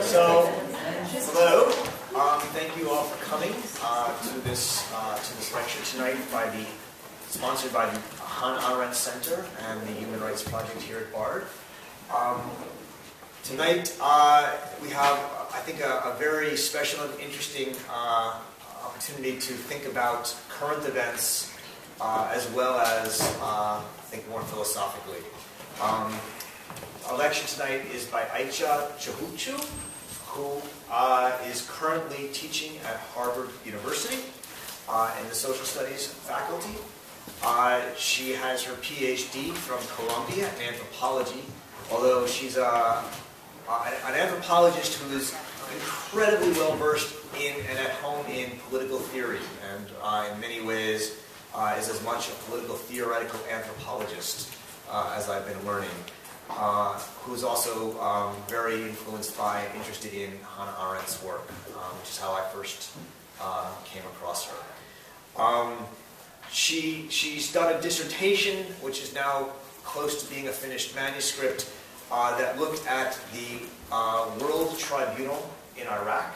So, hello. Thank you all for coming to this lecture tonight sponsored by the Hannah Arendt Center and the Human Rights Project here at Bard. Tonight we have, I think, a very special and interesting opportunity to think about current events as well as think more philosophically. Our lecture tonight is by Ayça Çubukçu, who is currently teaching at Harvard University in the Social Studies faculty. She has her PhD from Columbia in anthropology, although she's an anthropologist who is incredibly well versed in and at home in political theory, and in many ways is as much a political theoretical anthropologist as I've been learning. Who's also very influenced by and interested in Hannah Arendt's work, which is how I first came across her. She's done a dissertation, which is now close to being a finished manuscript, that looked at the World Tribunal in Iraq,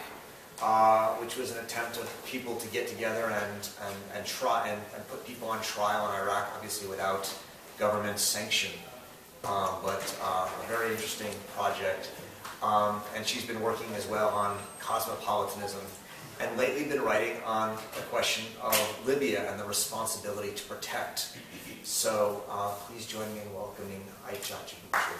which was an attempt of people to get together and put people on trial in Iraq, obviously without government sanction. But a very interesting project. And she's been working as well on cosmopolitanism, and lately been writing on the question of Libya and the responsibility to protect. So please join me in welcoming Ayça Çubukçu.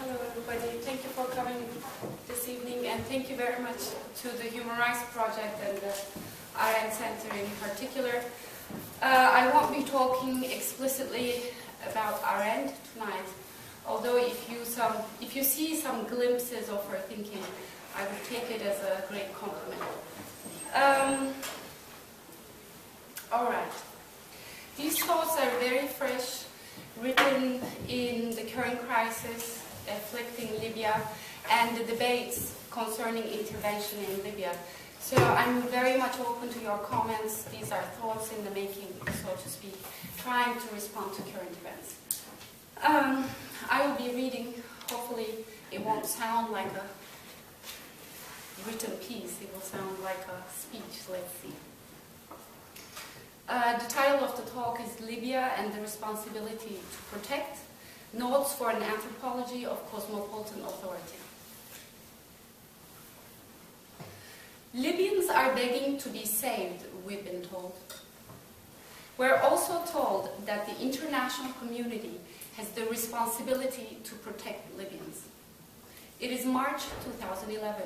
Hello everybody, thank you for coming this evening, and thank you very much to the Human Rights Project and the Arendt Center in particular. I won't be talking explicitly about Arendt tonight, although if you see some glimpses of her thinking, I would take it as a great compliment. All right. These thoughts are very fresh, written in the current crisis afflicting Libya and the debates concerning intervention in Libya. So I'm very much open to your comments. These are thoughts in the making, so to speak, trying to respond to current events. I will be reading. Hopefully it won't sound like a written piece. It will sound like a speech. Let's see. The title of the talk is Libya and the Responsibility to Protect, Notes for an Anthropology of Cosmopolitan Authority. Libyans are begging to be saved, we've been told. We're also told that the international community has the responsibility to protect Libyans. It is March 2011.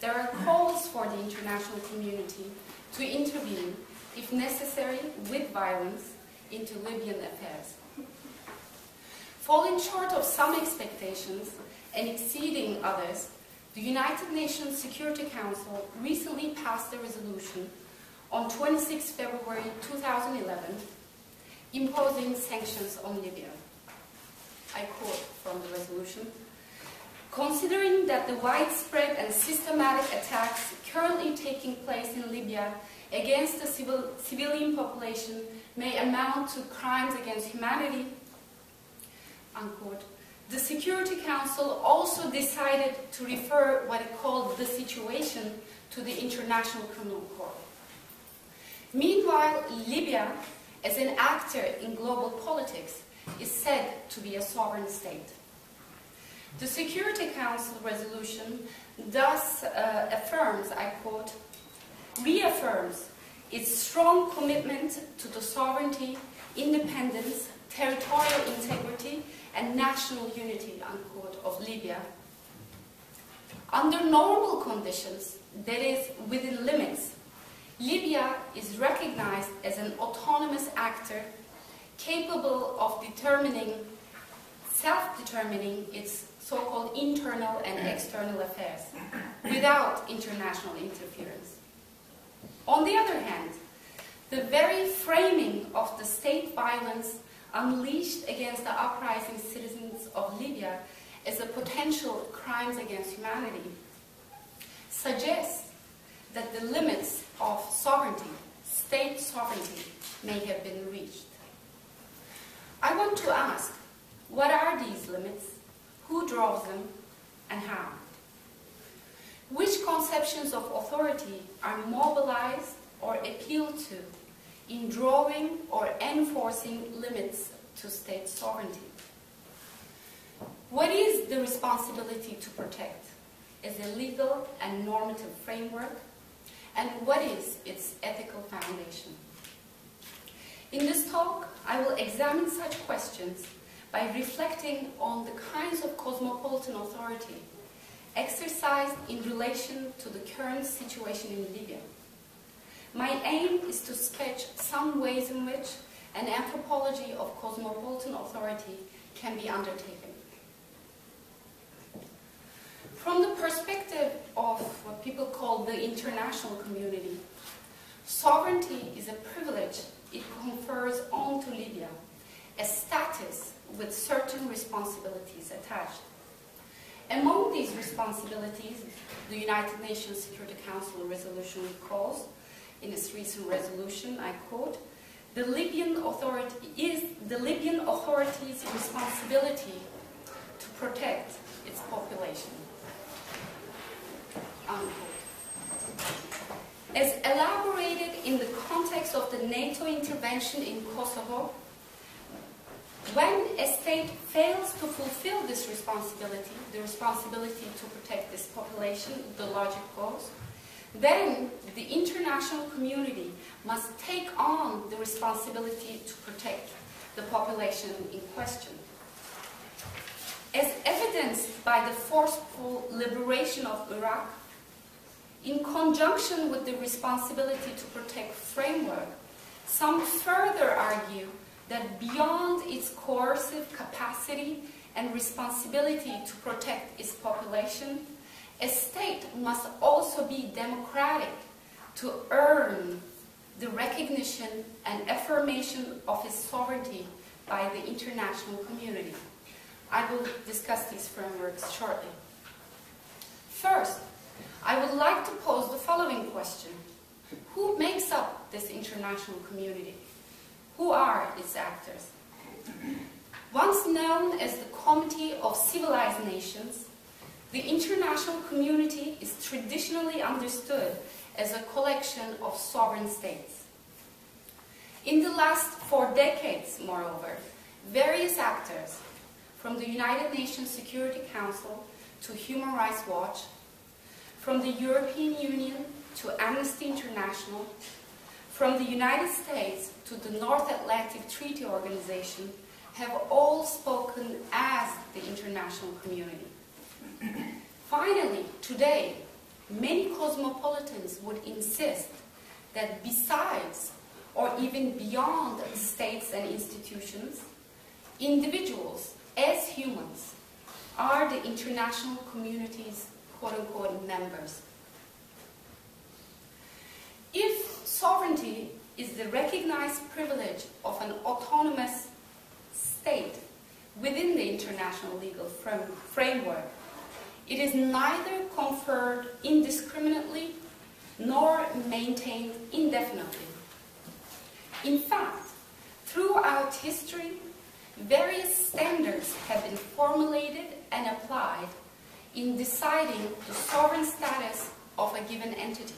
There are calls for the international community to intervene, if necessary, with violence into Libyan affairs. Falling short of some expectations and exceeding others, the United Nations Security Council recently passed a resolution on 26 February 2011 imposing sanctions on Libya. I quote from the resolution: "Considering that the widespread and systematic attacks currently taking place in Libya against the civilian population may amount to crimes against humanity," unquote, the Security Council also decided to refer what it called the situation to the International Criminal Court. Meanwhile, Libya, as an actor in global politics, is said to be a sovereign state. The Security Council resolution thus affirms, I quote, reaffirms its strong commitment to the sovereignty, independence, territorial integrity, and national unity, unquote, of Libya. Under normal conditions, that is, within limits, Libya is recognized as an autonomous actor capable of self-determining its so-called internal and external affairs without international interference. On the other hand, the very framing of the state violence unleashed against the uprising citizens of Libya as a potential crimes against humanity suggests that the limits of sovereignty, state sovereignty may have been reached. I want to ask, what are these limits, who draws them, and how? Which conceptions of authority are mobilized or appealed to in drawing or enforcing limits to state sovereignty? What is the responsibility to protect as a legal and normative framework, and what is its ethical foundation? In this talk, I will examine such questions by reflecting on the kinds of cosmopolitan authority exercised in relation to the current situation in Libya. My aim is to sketch some ways in which an anthropology of cosmopolitan authority can be undertaken. From the perspective of what people call the international community, sovereignty is a privilege it confers onto Libya, a status with certain responsibilities attached. Among these responsibilities, the United Nations Security Council resolution calls, in its recent resolution, I quote, "It is the Libyan authority's responsibility to protect its population." Unquote. As elaborated in the context of the NATO intervention in Kosovo, when a state fails to fulfill this responsibility, the responsibility to protect this population, the logic goes, then the international community must take on the responsibility to protect the population in question. As evidenced by the forceful liberation of Iraq, in conjunction with the responsibility to protect framework, some further argue that beyond its coercive capacity and responsibility to protect its population, a state must also be democratic to earn the recognition and affirmation of its sovereignty by the international community. I will discuss these frameworks shortly. First, I would like to pose the following question. Who makes up this international community? Who are its actors? Once known as the Committee of Civilized Nations, the international community is traditionally understood as a collection of sovereign states. In the last 4 decades, moreover, various actors, from the United Nations Security Council to Human Rights Watch, from the European Union to Amnesty International, from the United States to the North Atlantic Treaty Organization, have all spoken as the international community. Finally, today, many cosmopolitans would insist that besides or even beyond states and institutions, individuals as humans are the international community's quote-unquote members. If sovereignty is the recognized privilege of an autonomous state within the international legal framework, it is neither conferred indiscriminately nor maintained indefinitely. In fact, throughout history, various standards have been formulated and applied in deciding the sovereign status of a given entity.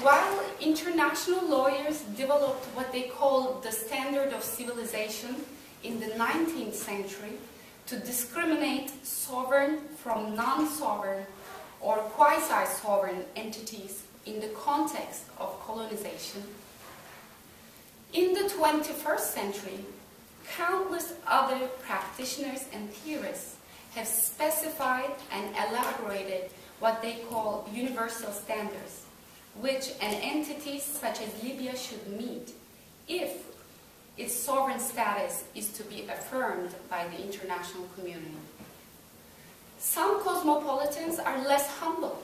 While international lawyers developed what they called the standard of civilization in the 19th century to discriminate sovereign from non-sovereign or quasi-sovereign entities in the context of colonization, in the 21st century, countless other practitioners and theorists have specified and elaborated what they call universal standards, which an entity such as Libya should meet if its sovereign status is to be affirmed by the international community. Some cosmopolitans are less humble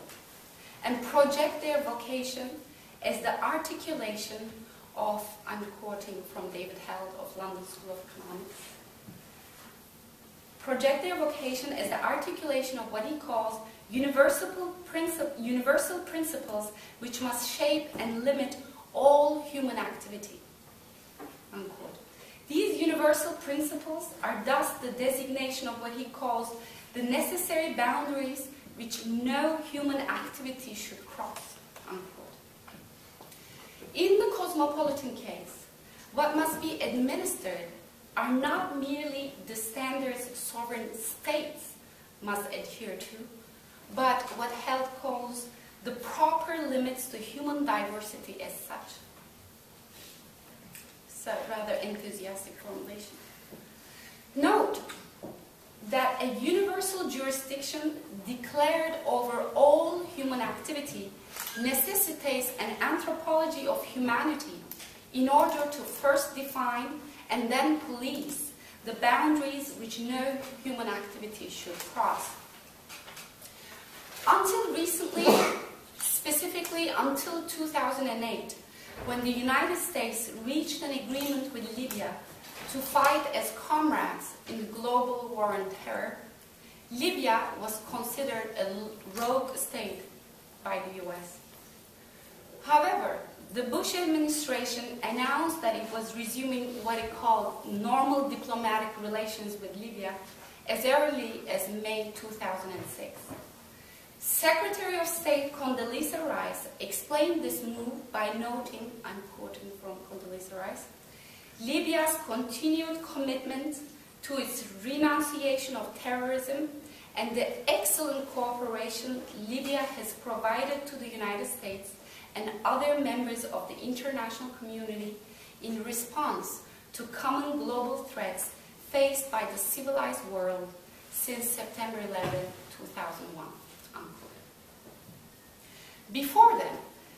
and project their vocation as the articulation of, I'm quoting from David Held of London School of Economics, project their vocation as the articulation of what he calls universal principles which must shape and limit all human activity." Unquote. These universal principles are thus the designation of what he calls the necessary boundaries which no human activity should cross. Unquote. In the cosmopolitan case, what must be administered are not merely the standards sovereign states must adhere to, but what Held calls the proper limits to human diversity as such. So, rather enthusiastic formulation. Note that a universal jurisdiction declared over all human activity necessitates an anthropology of humanity in order to first define and then police the boundaries which no human activity should cross. Until recently, specifically until 2008, when the United States reached an agreement with Libya to fight as comrades in the global war on terror, Libya was considered a rogue state by the US. However, the Bush administration announced that it was resuming what it called normal diplomatic relations with Libya as early as May 2006. Secretary of State Condoleezza Rice explained this move by noting, I'm quoting from Condoleezza Rice, "Libya's continued commitment to its renunciation of terrorism and the excellent cooperation Libya has provided to the United States and other members of the international community in response to common global threats faced by the civilized world since September 11, 2001. Unquote. Before then,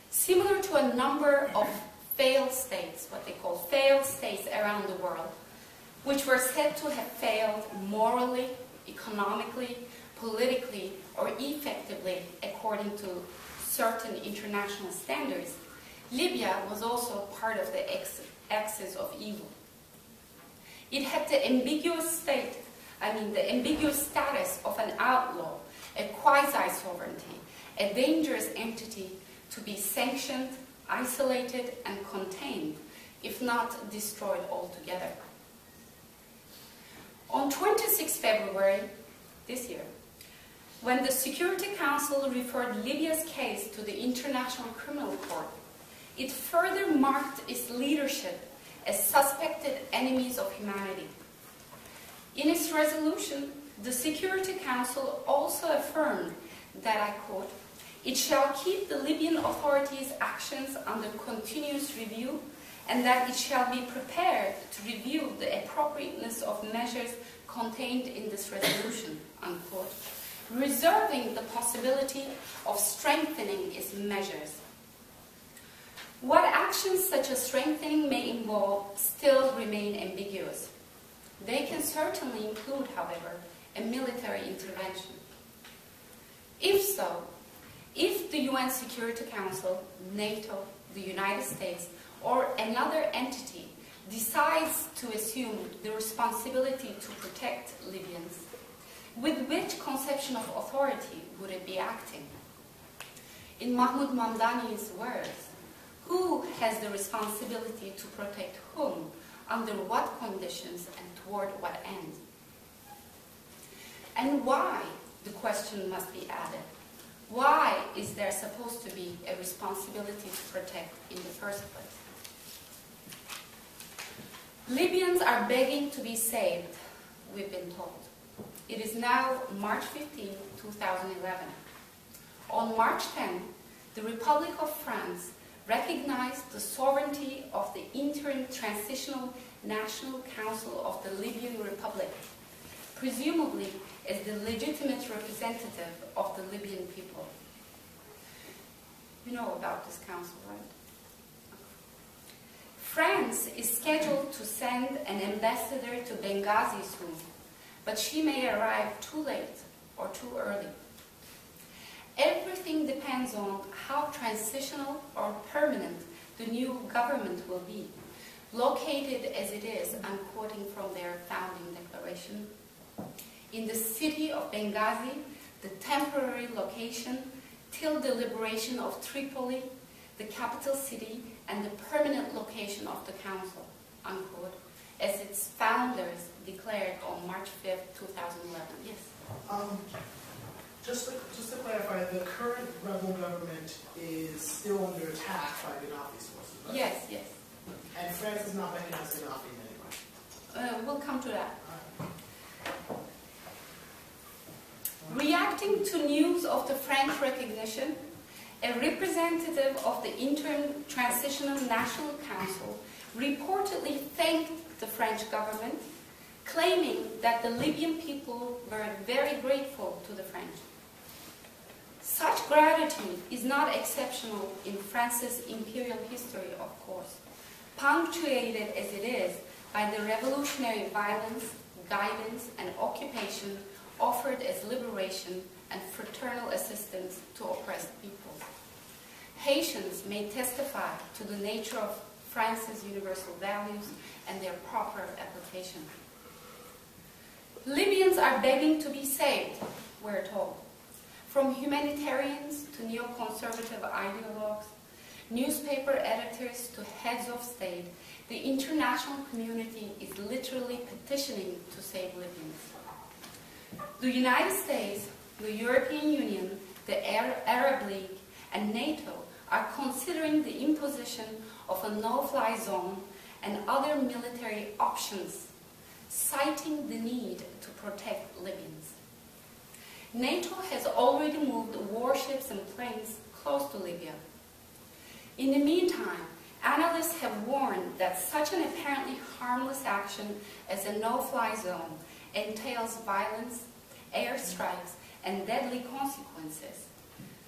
similar to a number of failed states, what they call failed states around the world, which were said to have failed morally, economically, politically, or effectively according to certain international standards, Libya was also part of the axis of evil. It had the ambiguous status of an outlaw, a quasi-sovereignty, a dangerous entity to be sanctioned, isolated, and contained, if not destroyed altogether. On 26 February this year, when the Security Council referred Libya's case to the International Criminal Court, it further marked its leadership as suspected enemies of humanity. In its resolution, the Security Council also affirmed that, I quote, "It shall keep the Libyan authorities' actions under continuous review, and that it shall be prepared to review the appropriateness of measures contained in this resolution," unquote, reserving the possibility of strengthening its measures. What actions such a strengthening may involve still remain ambiguous. They can certainly include, however, a military intervention. If so, if the UN Security Council, NATO, the United States, or another entity decides to assume the responsibility to protect Libyans, with which conception of authority would it be acting? In Mahmoud Mamdani's words, who has the responsibility to protect whom, under what conditions, and toward what end? And why, the question must be added, why is there supposed to be a responsibility to protect in the first place? Libyans are begging to be saved, we've been told. It is now March 15, 2011. On March 10, the Republic of France recognized the sovereignty of the Interim Transitional National Council of the Libyan Republic, presumably as the legitimate representative of the Libyan people. You know about this council, right? France is scheduled to send an ambassador to Benghazi soon, but she may arrive too late or too early. Everything depends on how transitional or permanent the new government will be, located as it is, I'm quoting from their founding declaration, in the city of Benghazi, the temporary location, till the liberation of Tripoli, the capital city, and the permanent location of the council, unquote, as its founders declared on March 5th, 2011. Yes? Just to clarify, the current rebel government is still under attack by Gaddafi forces, right? Yes, yes. And France is not recognizing Gaddafi in any way? We'll come to that. Reacting to news of the French recognition, a representative of the Interim Transitional National Council reportedly thanked the French government, claiming that the Libyan people were very grateful to the French. Such gratitude is not exceptional in France's imperial history, of course, punctuated as it is by the revolutionary violence, guidance, and occupation offered as liberation and fraternal assistance to oppressed people. Haitians may testify to the nature of France's universal values and their proper application. Libyans are begging to be saved, we're told, from humanitarians to neoconservative ideologues, newspaper editors to heads of state. The international community is literally petitioning to save Libyans. The United States, the European Union, the Arab League, and NATO are considering the imposition of a no-fly zone and other military options, citing the need to protect Libyans. NATO has already moved warships and planes close to Libya. In the meantime, analysts have warned that such an apparently harmless action as a no-fly zone entails violence, airstrikes, and deadly consequences.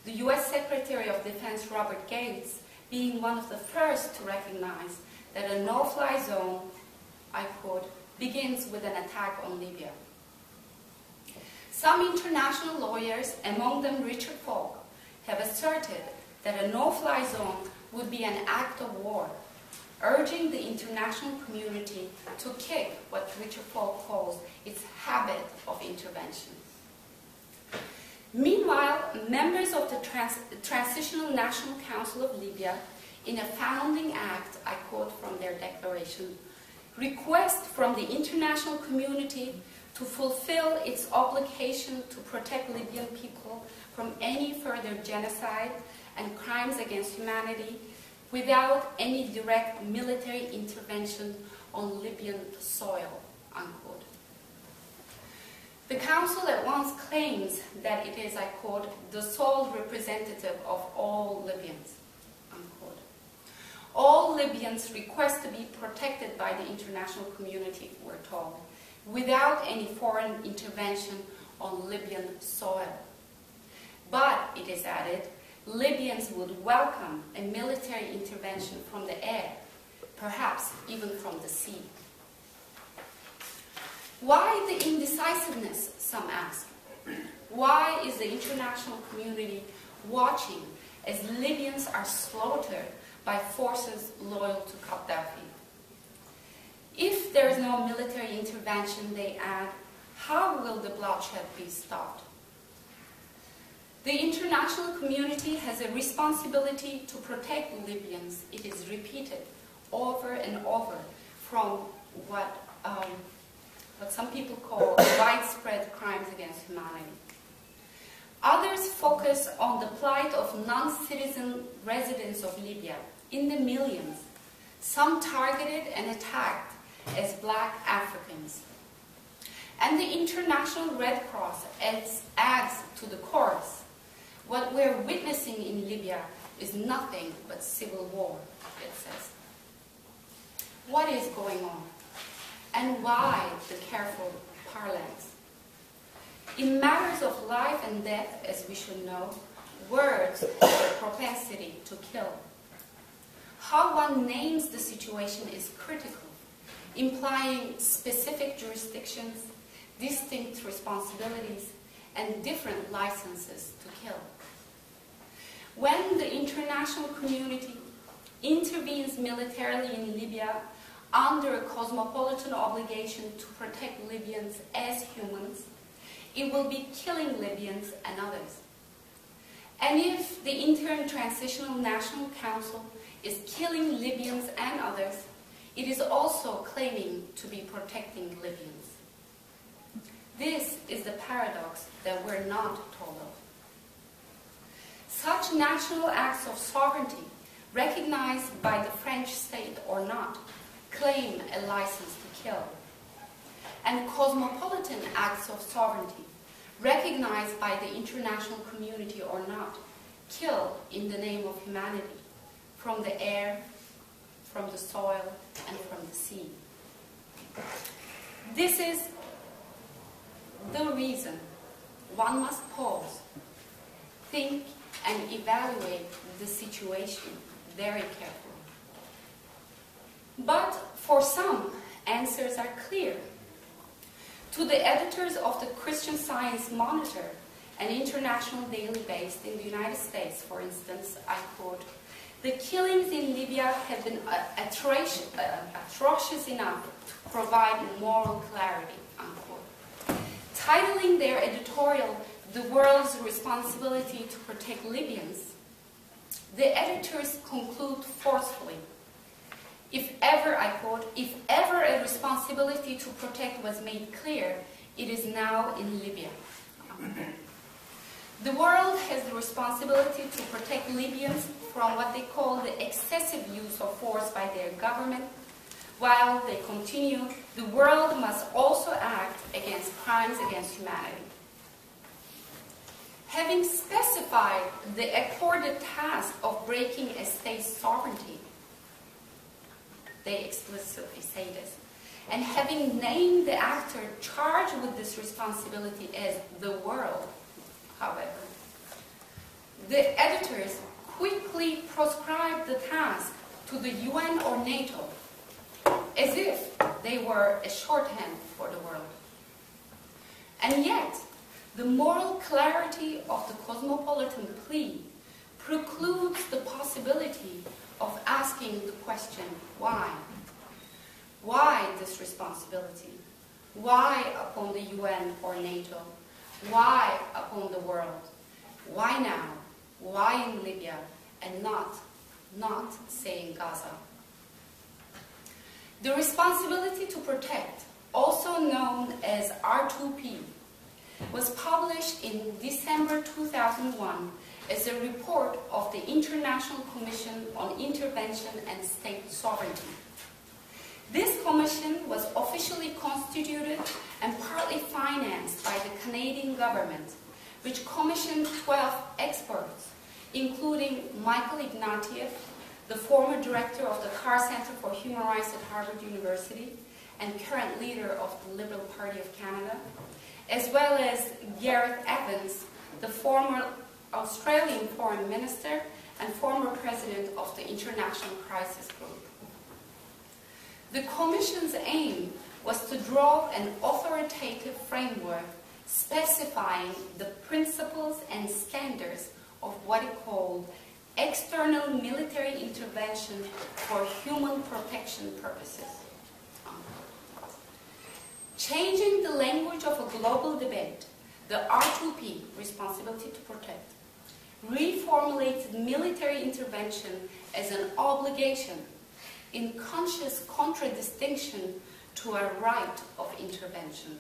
The US Secretary of Defense Robert Gates being one of the first to recognize that a no-fly zone, I quote, begins with an attack on Libya. Some international lawyers, among them Richard Falk, have asserted that a no-fly zone would be an act of war, urging the international community to kick what Richard Falk calls its habit of intervention. Meanwhile, members of the Transitional National Council of Libya, in a founding act, I quote from their declaration, request from the international community to fulfill its obligation to protect Libyan people from any further genocide and crimes against humanity without any direct military intervention on Libyan soil, unquote. The Council at once claims that it is, I quote, the sole representative of all Libyans, unquote. All Libyans request to be protected by the international community, we're told, without any foreign intervention on Libyan soil. But, it is added, Libyans would welcome a military intervention from the air, perhaps even from the sea. Why the indecisiveness, some ask? Why is the international community watching as Libyans are slaughtered by forces loyal to Gaddafi? If there is no military intervention, they add, how will the bloodshed be stopped? The international community has a responsibility to protect Libyans, it is repeated over and over, from what some people call widespread crimes against humanity. Others focus on the plight of non-citizen residents of Libya, in the millions, some targeted and attacked as black Africans. And the International Red Cross adds to the chorus. What we're witnessing in Libya is nothing but civil war, it says. What is going on? And why the careful parlance? In matters of life and death, as we should know, words have a propensity to kill. How one names the situation is critical, implying specific jurisdictions, distinct responsibilities, and different licenses to kill. When the international community intervenes militarily in Libya under a cosmopolitan obligation to protect Libyans as humans, it will be killing Libyans and others. And if the Interim Transitional National Council is killing Libyans and others, it is also claiming to be protecting Libyans. This is the paradox that we're not told of. Such national acts of sovereignty, recognized by the French state or not, claim a license to kill. And cosmopolitan acts of sovereignty, recognized by the international community or not, kill in the name of humanity, from the air, from the soil, and from the sea. This is the reason one must pause, think, and evaluate the situation very carefully. But for some, answers are clear. To the editors of the Christian Science Monitor, an international daily based in the United States, for instance, I quote, "The killings in Libya have been atrocious enough to provide moral clarity," unquote. Titling their editorial, "The World's Responsibility to Protect Libyans," the editors conclude forcefully, "If ever," I quote, "if ever a responsibility to protect was made clear, it is now in Libya." The world has the responsibility to protect Libyans from what they call the excessive use of force by their government. While they continue, the world must also act against crimes against humanity. Having specified the accorded task of breaking a state's sovereignty, they explicitly say this, and having named the actor charged with this responsibility as the world, however, the editors quickly proscribe the task to the UN or NATO, as if they were a shorthand for the world. And yet, the moral clarity of the cosmopolitan plea precludes the possibility of asking the question, why? Why this responsibility? Why upon the UN or NATO? Why upon the world? Why now? Why in Libya? And not say in Gaza? The responsibility to protect, also known as R2P, was published in December 2001 as a report of the International Commission on Intervention and State Sovereignty. This commission was officially constituted and partly financed by the Canadian government, which commissioned 12 experts, including Michael Ignatieff, the former director of the Carr Center for Human Rights at Harvard University and current leader of the Liberal Party of Canada, as well as Gareth Evans, the former Australian Foreign Minister and former President of the International Crisis Group. The Commission's aim was to draw an authoritative framework specifying the principles and standards of what it called external military intervention for human protection purposes. Changing the language of a global debate, the R2P, Responsibility to Protect, reformulated military intervention as an obligation in conscious contradistinction to a right of intervention.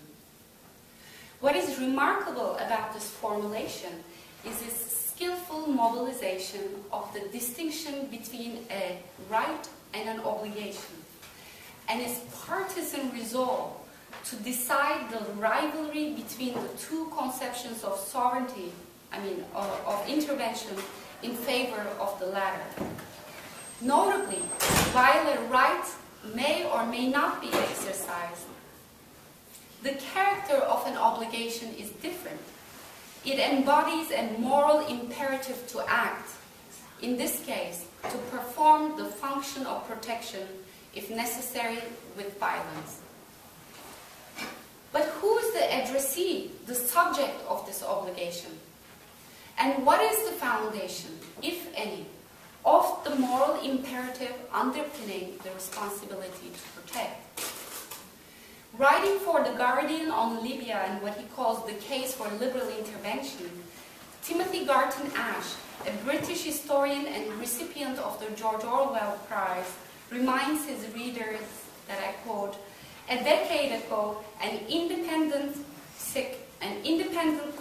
What is remarkable about this formulation is its skillful mobilization of the distinction between a right and an obligation, and its partisan resolve to decide the rivalry between the two conceptions of sovereignty, of intervention, in favor of the latter. Notably, while a right may or may not be exercised, the character of an obligation is different. It embodies a moral imperative to act, in this case, to perform the function of protection, if necessary, with violence. But who is the addressee, the subject of this obligation? And what is the foundation, if any, of the moral imperative underpinning the responsibility to protect? Writing for The Guardian on Libya and what he calls the case for liberal intervention, Timothy Garton Ash, a British historian and recipient of the George Orwell Prize, reminds his readers that, I quote, "A decade ago, an independent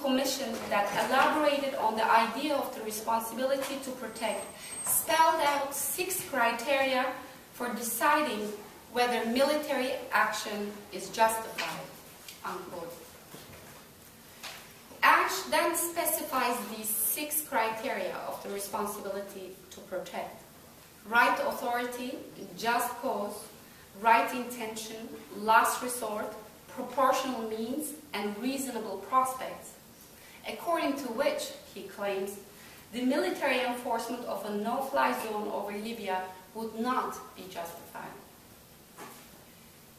commission that elaborated on the idea of the responsibility to protect spelled out 6 criteria for deciding whether military action is justified," unquote. Ash then specifies these 6 criteria of the responsibility to protect: right authority, just cause, right intention, last resort, proportional means, and reasonable prospects, according to which, he claims, the military enforcement of a no-fly zone over Libya would not be justified.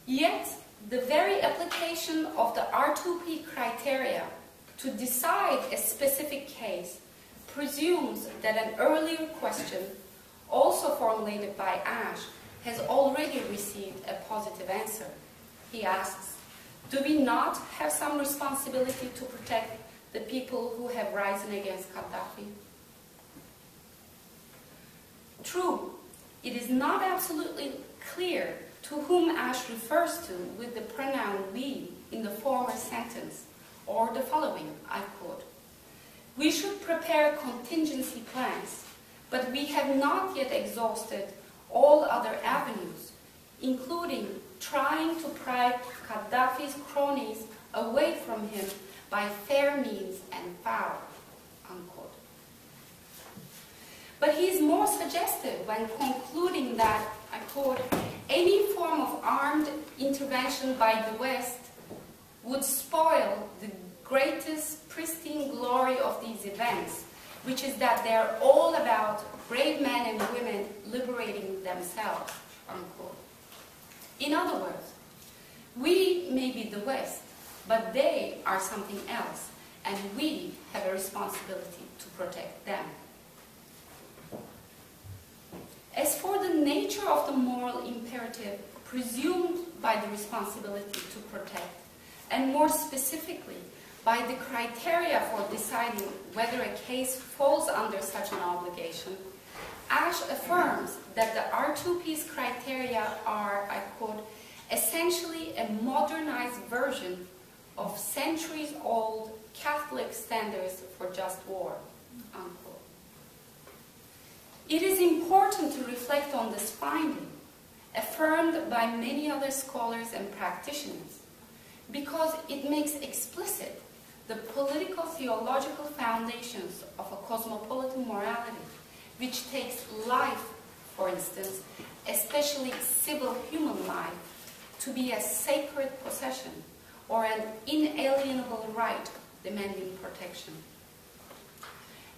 Yet, the very application of the R2P criteria to decide a specific case presumes that an earlier question, also formulated by Ash, has already received a positive answer. He asks, do we not have some responsibility to protect the people who have risen against Gaddafi? True, it is not absolutely clear to whom Ash refers to with the pronoun we in the former sentence, or the following, I quote, "We should prepare contingency plans, but we have not yet exhausted all other avenues, including trying to pry Gaddafi's cronies away from him by fair means and foul," unquote. But he is more suggestive when concluding that, I quote, "any form of armed intervention by the West would spoil the greatest pristine glory of these events, which is that they are all about brave men and women liberating themselves," unquote. In other words, we may be the West, but they are something else, and we have a responsibility to protect them. As for the nature of the moral imperative presumed by the responsibility to protect, and more specifically, by the criteria for deciding whether a case falls under such an obligation, Ash affirms that the R2P's criteria are, I quote, "essentially a modernized version of centuries-old Catholic standards for just war," unquote. It is important to reflect on this finding, affirmed by many other scholars and practitioners, because it makes explicit the political-theological foundations of a cosmopolitan morality, which takes life, for instance, especially civil human life, to be a sacred possession or an inalienable right demanding protection.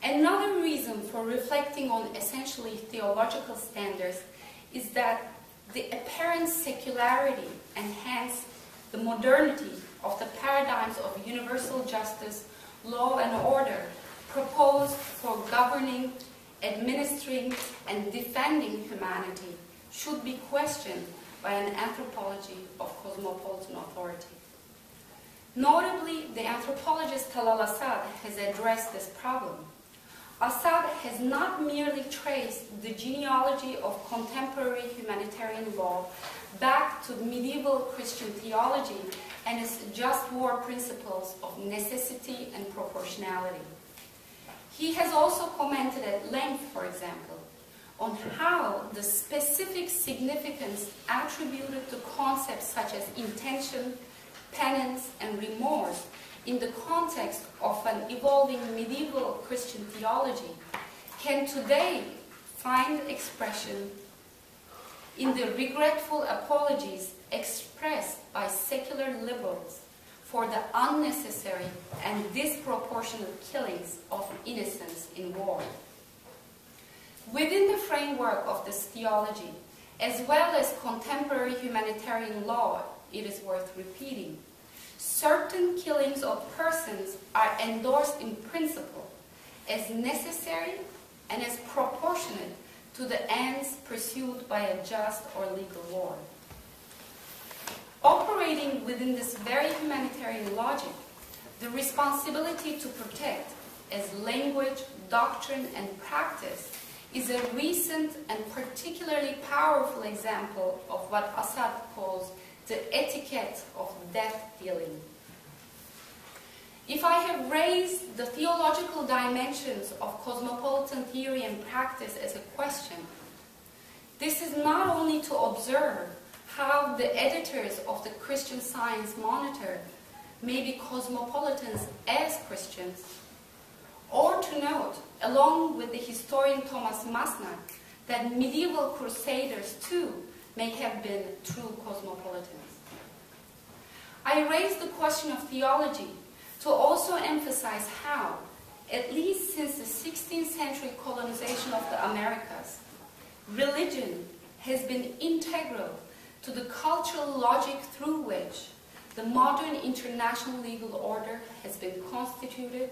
Another reason for reflecting on essentially theological standards is that the apparent secularity and hence the modernity of the paradigms of universal justice, law and order proposed for governing, administering and defending humanity should be questioned by an anthropology of cosmopolitan authority. Notably, the anthropologist Talal Asad has addressed this problem. Asad has not merely traced the genealogy of contemporary humanitarian law back to medieval Christian theology and its just war principles of necessity and proportionality. He has also commented at length, for example, on how the specific significance attributed to concepts such as intention, penance, and remorse in the context of an evolving medieval Christian theology can today find expression in the regretful apologies expressed by secular liberals for the unnecessary and disproportionate killings of innocents in war. Within the framework of this theology, as well as contemporary humanitarian law, it is worth repeating, certain killings of persons are endorsed in principle as necessary and as proportionate to the ends pursued by a just or legal war. Operating within this very humanitarian logic, the responsibility to protect as language, doctrine, and practice is a recent and particularly powerful example of what Assad calls the etiquette of death dealing. If I have raised the theological dimensions of cosmopolitan theory and practice as a question, this is not only to observe how the editors of the Christian Science Monitor may be cosmopolitans as Christians, or to note, along with the historian Thomas Masnak, that medieval crusaders too may have been true cosmopolitans. I raise the question of theology to also emphasize how, at least since the 16th century colonization of the Americas, religion has been integral to the cultural logic through which the modern international legal order has been constituted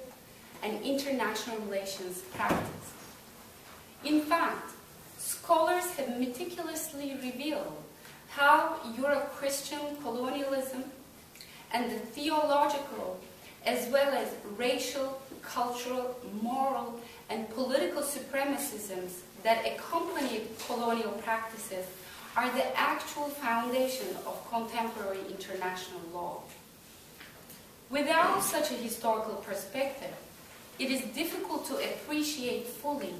and international relations practiced. In fact, scholars have meticulously revealed how Euro-Christian colonialism and the theological, as well as racial, cultural, moral, and political supremacisms that accompanied colonial practices are the actual foundation of contemporary international law. Without such a historical perspective, it is difficult to appreciate fully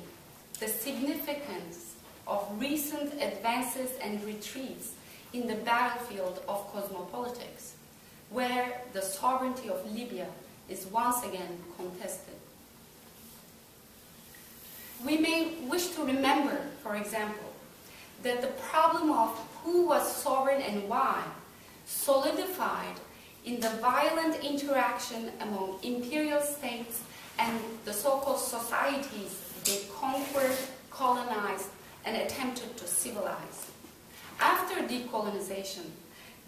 the significance of recent advances and retreats in the battlefield of cosmopolitics, where the sovereignty of Libya is once again contested. We may wish to remember, for example, that the problem of who was sovereign and why solidified in the violent interaction among imperial states and the so-called societies they conquered, colonized, and attempted to civilize. After decolonization,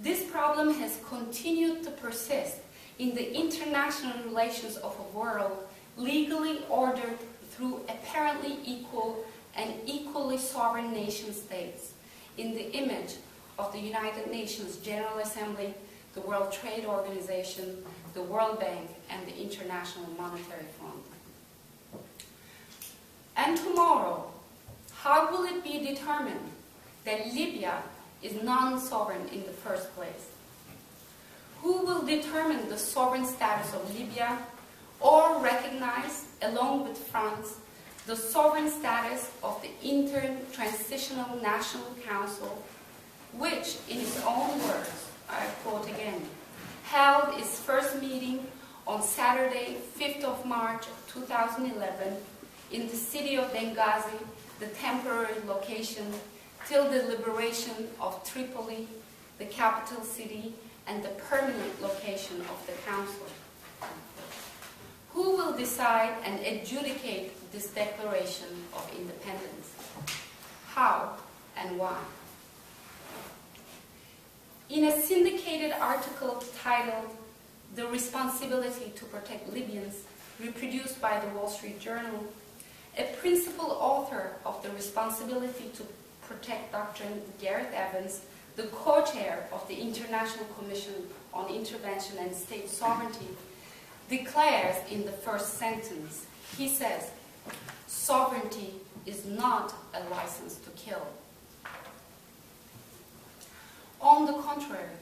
this problem has continued to persist in the international relations of a world legally ordered through apparently equal and equally sovereign nation states in the image of the United Nations General Assembly, the World Trade Organization, the World Bank, and the International Monetary Fund. And tomorrow, how will it be determined that Libya is non-sovereign in the first place? Who will determine the sovereign status of Libya or recognize, along with France, the sovereign status of the Interim Transitional National Council, which, in its own words, I quote again, held its first meeting on Saturday, 5th of March 2011, in the city of Benghazi, the temporary location, till the liberation of Tripoli, the capital city, and the permanent location of the council. Who will decide and adjudicate this declaration of independence? How and why? In a syndicated article titled "The Responsibility to Protect Libyans," reproduced by the Wall Street Journal, a principal author of the Responsibility to Protect Doctrine, Gareth Evans, the co-chair of the International Commission on Intervention and State Sovereignty, declares in the first sentence, he says, "Sovereignty is not a license to kill." On the contrary,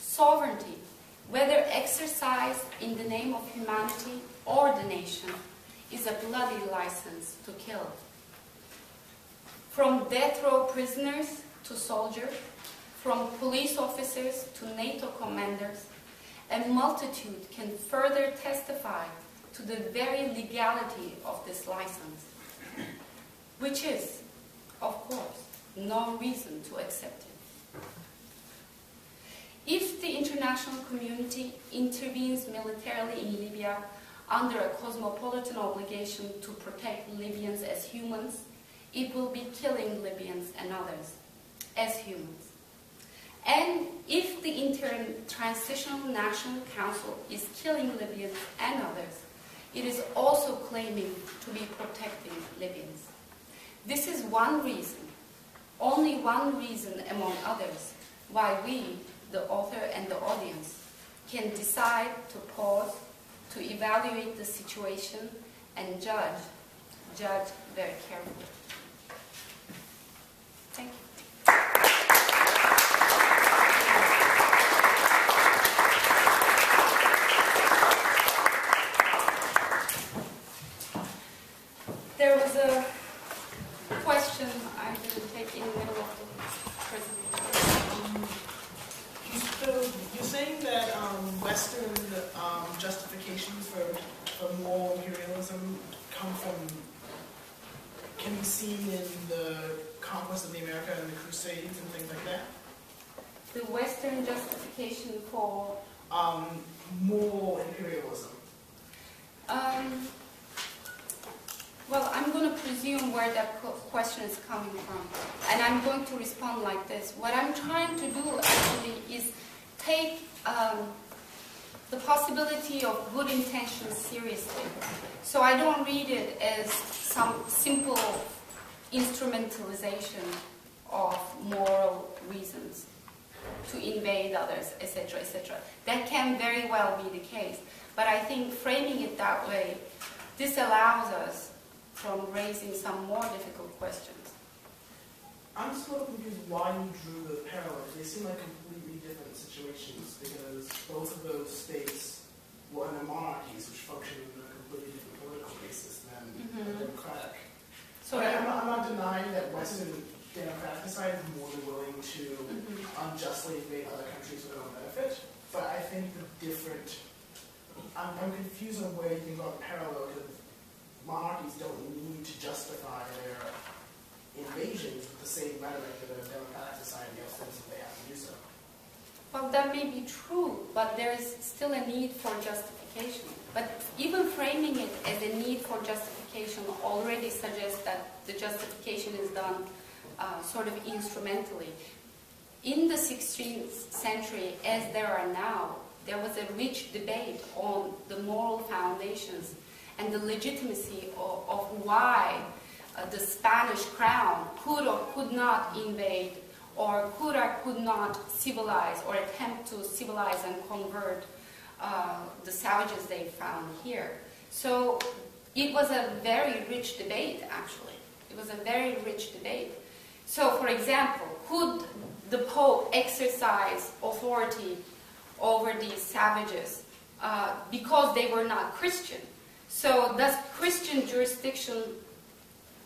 sovereignty, whether exercised in the name of humanity or the nation, is a bloody license to kill. From death row prisoners to soldiers, from police officers to NATO commanders, a multitude can further testify to the very legality of this license, which is, of course, no reason to accept it. If the international community intervenes militarily in Libya under a cosmopolitan obligation to protect Libyans as humans, it will be killing Libyans and others as humans. And if the Interim Transitional National Council is killing Libyans and others, it is also claiming to be protecting Libyans. This is one reason, only one reason among others, why we, the author and the audience can decide to pause, to evaluate the situation, and judge very carefully. Thank you. There was a question I didn't take in the middle of the presentation. You're saying that Western justifications for more imperialism can be seen in the conquest of the America and the Crusades and things like that? The Western justification for more imperialism. Well, I'm going to presume where that question is coming from, and I'm going to respond like this. What I'm trying to do actually is take the possibility of good intentions seriously. So I don't read it as some simple instrumentalization of moral reasons to invade others, etc., etc. That can very well be the case. But I think framing it that way disallows us from raising some more difficult questions. I'm sort of confused why you drew the parallels. They seem like completely different situations because both of those states were under monarchies, which functioned on a completely different political basis than democratic. So I'm not denying that Western democratic society is more than willing to unjustly invade other countries for their own benefit, but I think the different. I'm confused on where you can go parallel to. Monarchies don't need to justify their invasions with the same rhetoric that a democratic society else thinks that they have to do so. Well, that may be true, but there is still a need for justification. But even framing it as a need for justification already suggests that the justification is done sort of instrumentally. In the 16th century, as there are now, there was a rich debate on the moral foundations and the legitimacy of why the Spanish crown could or could not invade or could or could not civilize or attempt to civilize and convert the savages they found here. So it was a very rich debate, actually. It was a very rich debate. So, for example, could the Pope exercise authority over these savages because they were not Christian? So does Christian jurisdiction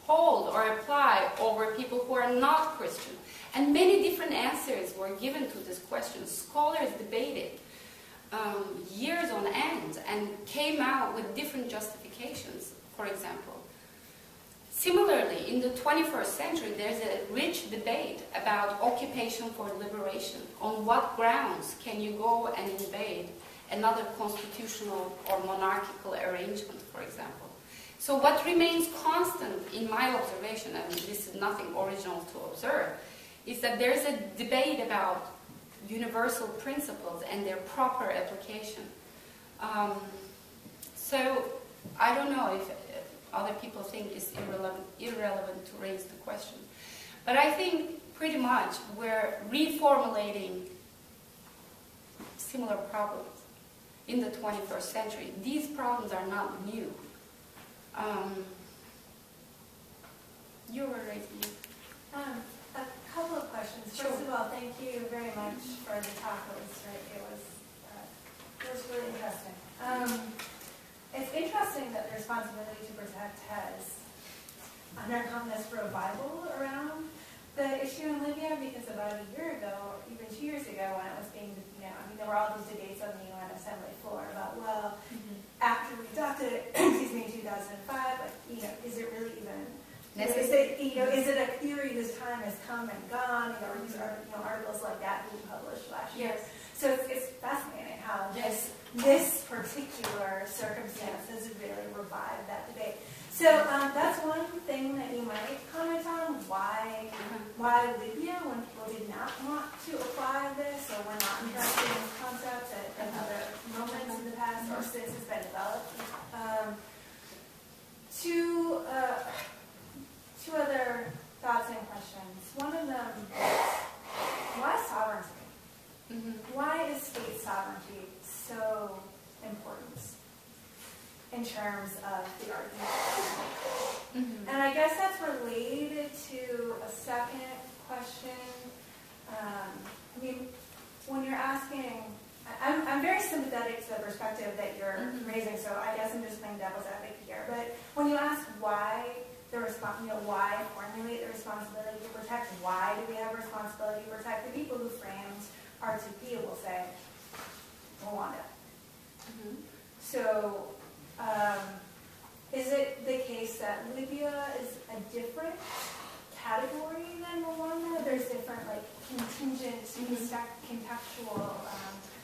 hold or apply over people who are not Christian? And many different answers were given to this question. Scholars debated years on end and came out with different justifications, for example. Similarly, in the 21st century, there's a rich debate about occupation for liberation. On what grounds can you go and invade another constitutional or monarchical arrangement, for example. So what remains constant in my observation, and this is nothing original to observe, is that there is a debate about universal principles and their proper application. So I don't know if other people think it's irrelevant to raise the question. But I think pretty much we're reformulating similar problems. In the 21st century. These problems are not new. You were raising it. A couple of questions. Sure. First of all, thank you very much for the talk. It was really interesting. It's interesting that the Responsibility to Protect has undergone this revival around the issue in Libya, because about a year ago, even 2 years ago, when it was being, there were all these debates on the UN Assembly floor about, well, after we adopted it, excuse me, in 2005, like, is it really even? Is it a theory whose time has come and gone? Articles like that being published last year. So it's fascinating how this particular circumstance has really revived that debate. So that's one thing that you might comment on, why Libya, when people did not want to apply this, or were not interested in this concept at other moments in the past, or since it's been developed. Two other thoughts and questions. One of them, why sovereignty? terms of the argument. Mm-hmm. And I guess that's related to a second question. I mean, when you're asking, I'm very sympathetic to the perspective that you're mm-hmm. raising, so I guess I'm just playing devil's advocate here. But when you ask why the why formulate the responsibility to protect, why do we have responsibility to protect, the people who framed R2P will say Rwanda. Mm-hmm. So is it the case that Libya is a different category than Rwanda? There's different like contingent, mm-hmm. contextual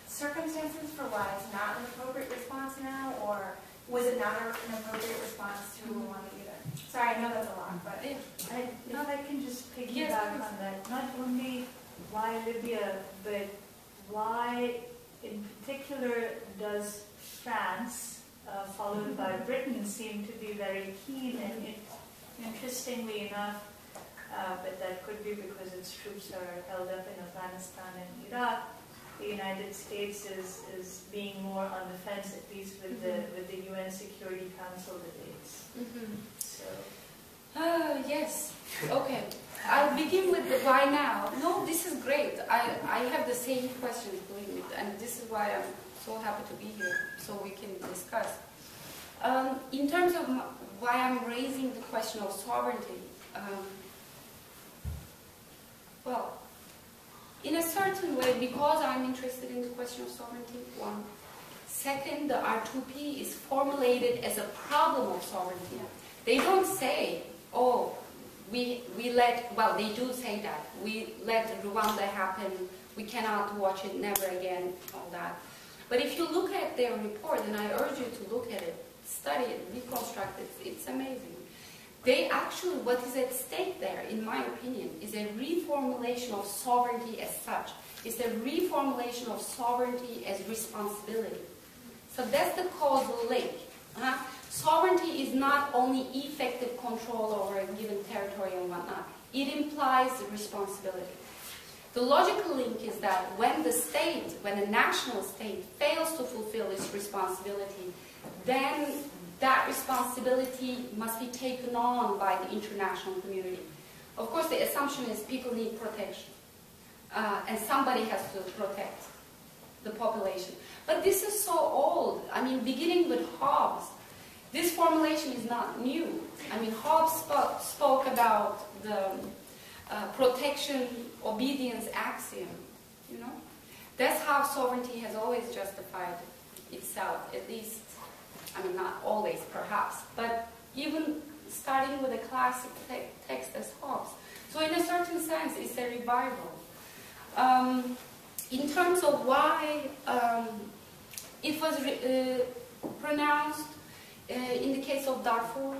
circumstances for why it's not an appropriate response now, or was it not an appropriate response to Rwanda either? Sorry, I know that's a lot, but... I can just piggyback on that. Not only why Libya, but why in particular does France, followed by Britain, seem to be very keen, and interestingly enough, but that could be because its troops are held up in Afghanistan and Iraq, the United States is being more on the fence, at least with the UN Security Council debates. Mm-hmm. So. Yes. Okay. I'll begin with the why now. No, this is great. I have the same question, believe it, and this is why I'm so happy to be here, so we can discuss. In terms of why I'm raising the question of sovereignty, well, in a certain way, because I'm interested in the question of sovereignty, one. Second, the R2P is formulated as a problem of sovereignty. They don't say, oh, we let, well, they do say that. We let Rwanda happen, we cannot watch it, never again, all that. But if you look at their report, and I urge you to look at it, study it, reconstruct it, it's amazing. They actually, what is at stake there, in my opinion, is a reformulation of sovereignty as such. It's a reformulation of sovereignty as responsibility. So that's the causal link. Sovereignty is not only effective control over a given territory and whatnot. It implies responsibility. The logical link is that when the state, when a national state fails to fulfill its responsibility, then that responsibility must be taken on by the international community. Of course, the assumption is people need protection, and somebody has to protect the population. But this is so old. I mean, beginning with Hobbes, this formulation is not new. I mean, Hobbes spoke about the protection, obedience axiom, you know? That's how sovereignty has always justified itself, at least. I mean, not always, perhaps, but even starting with a classic text as Hobbes. So in a certain sense, it's a revival. In terms of why it was pronounced in the case of Darfur,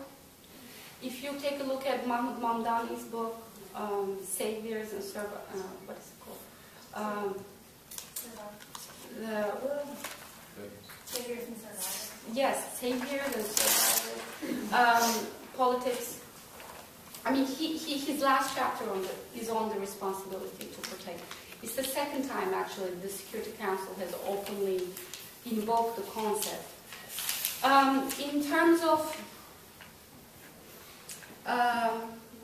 if you take a look at Mahmoud Mamdani's book, Saviors and Servants, what is it called? Saviors and Servants. Yes, Saviors and Survivors, politics. I mean, his last chapter on is on the responsibility to protect. It's the second time, actually, the Security Council has openly invoked the concept. In terms of...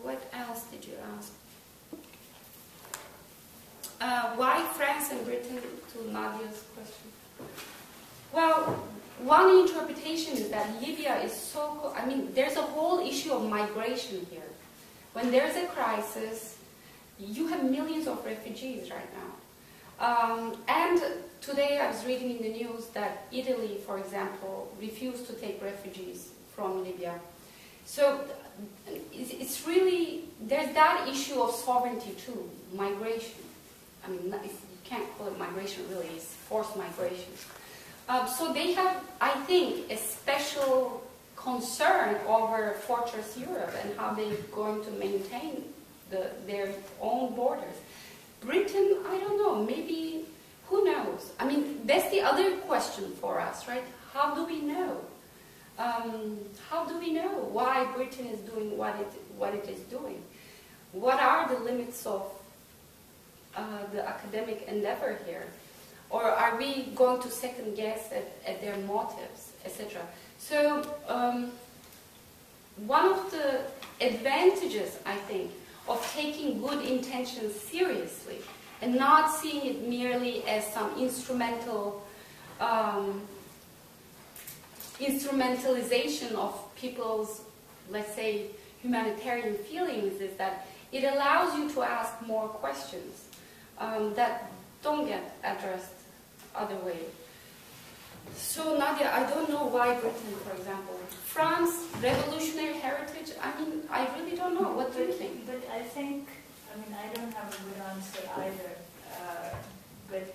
what else did you ask? Why France and Britain, to Nadia's question? Well, one interpretation is that Libya is so... I mean, there's a whole issue of migration here. When there's a crisis, you have millions of refugees right now. And today I was reading in the news that Italy, for example, refused to take refugees from Libya. So it's really... There's that issue of sovereignty too, migration. I mean, you can't call it migration really, it's forced migration. So they have, I think, a special concern over Fortress Europe and how they're going to maintain their own borders. Britain, I don't know, maybe, who knows? I mean, that's the other question for us, right? How do we know? How do we know why Britain is doing what it is doing? What are the limits of the academic endeavor here? Or are we going to second guess at their motives, etc.? So one of the advantages, I think, of taking good intentions seriously and not seeing it merely as some instrumental instrumentalization of people's, let's say, humanitarian feelings, is that it allows you to ask more questions that don't get addressed other way. So Nadia, I don't know why Britain, for example. France, revolutionary heritage, I mean, I really don't know. What do you think? But I think, I mean, I don't have a good answer either. But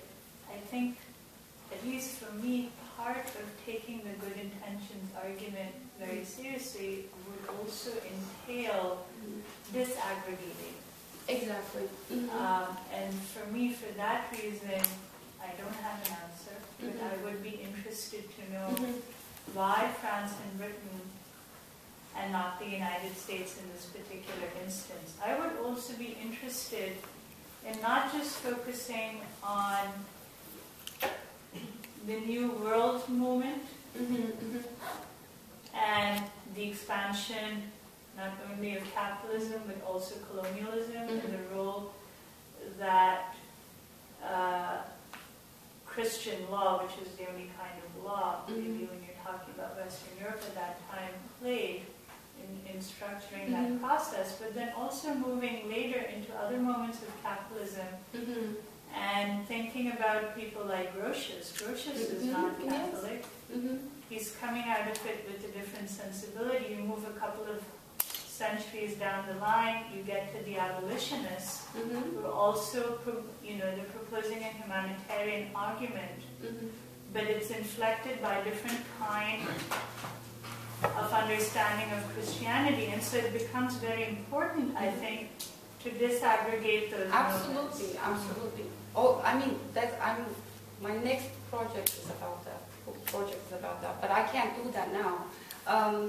I think, at least for me, part of taking the good intentions argument very seriously would also entail disaggregating. Exactly. Mm-hmm. And for me, for that reason, I don't have an answer, but I would be interested to know why France and Britain and not the United States in this particular instance. I would also be interested in not just focusing on the New World movement and the expansion not only of capitalism but also colonialism and the role that Christian law, which is the only kind of law, maybe when you're talking about Western Europe at that time, played in structuring that process, but then also moving later into other moments of capitalism and thinking about people like Grotius. Grotius is not Catholic. He's coming out of it with a different sensibility. You move a couple of centuries down the line, you get to the abolitionists who are also, you know, they're proposing a humanitarian argument, but it's inflected by different kind of understanding of Christianity, and so it becomes very important, I think, to disaggregate those. Absolutely, absolutely. Oh, I mean, my next project is about that. But I can't do that now.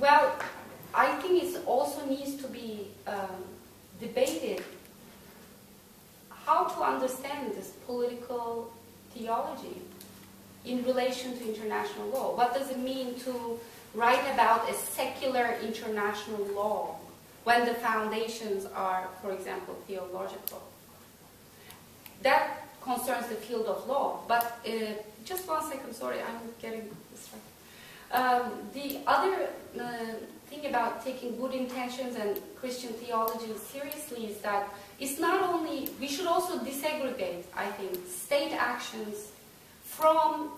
Well, I think it also needs to be debated how to understand this political theology in relation to international law. What does it mean to write about a secular international law when the foundations are, for example, theological? That concerns the field of law, but just one second, sorry, I'm getting distracted. The other thing about taking good intentions and Christian theology seriously is that it's not only, we should also disaggregate, I think, state actions from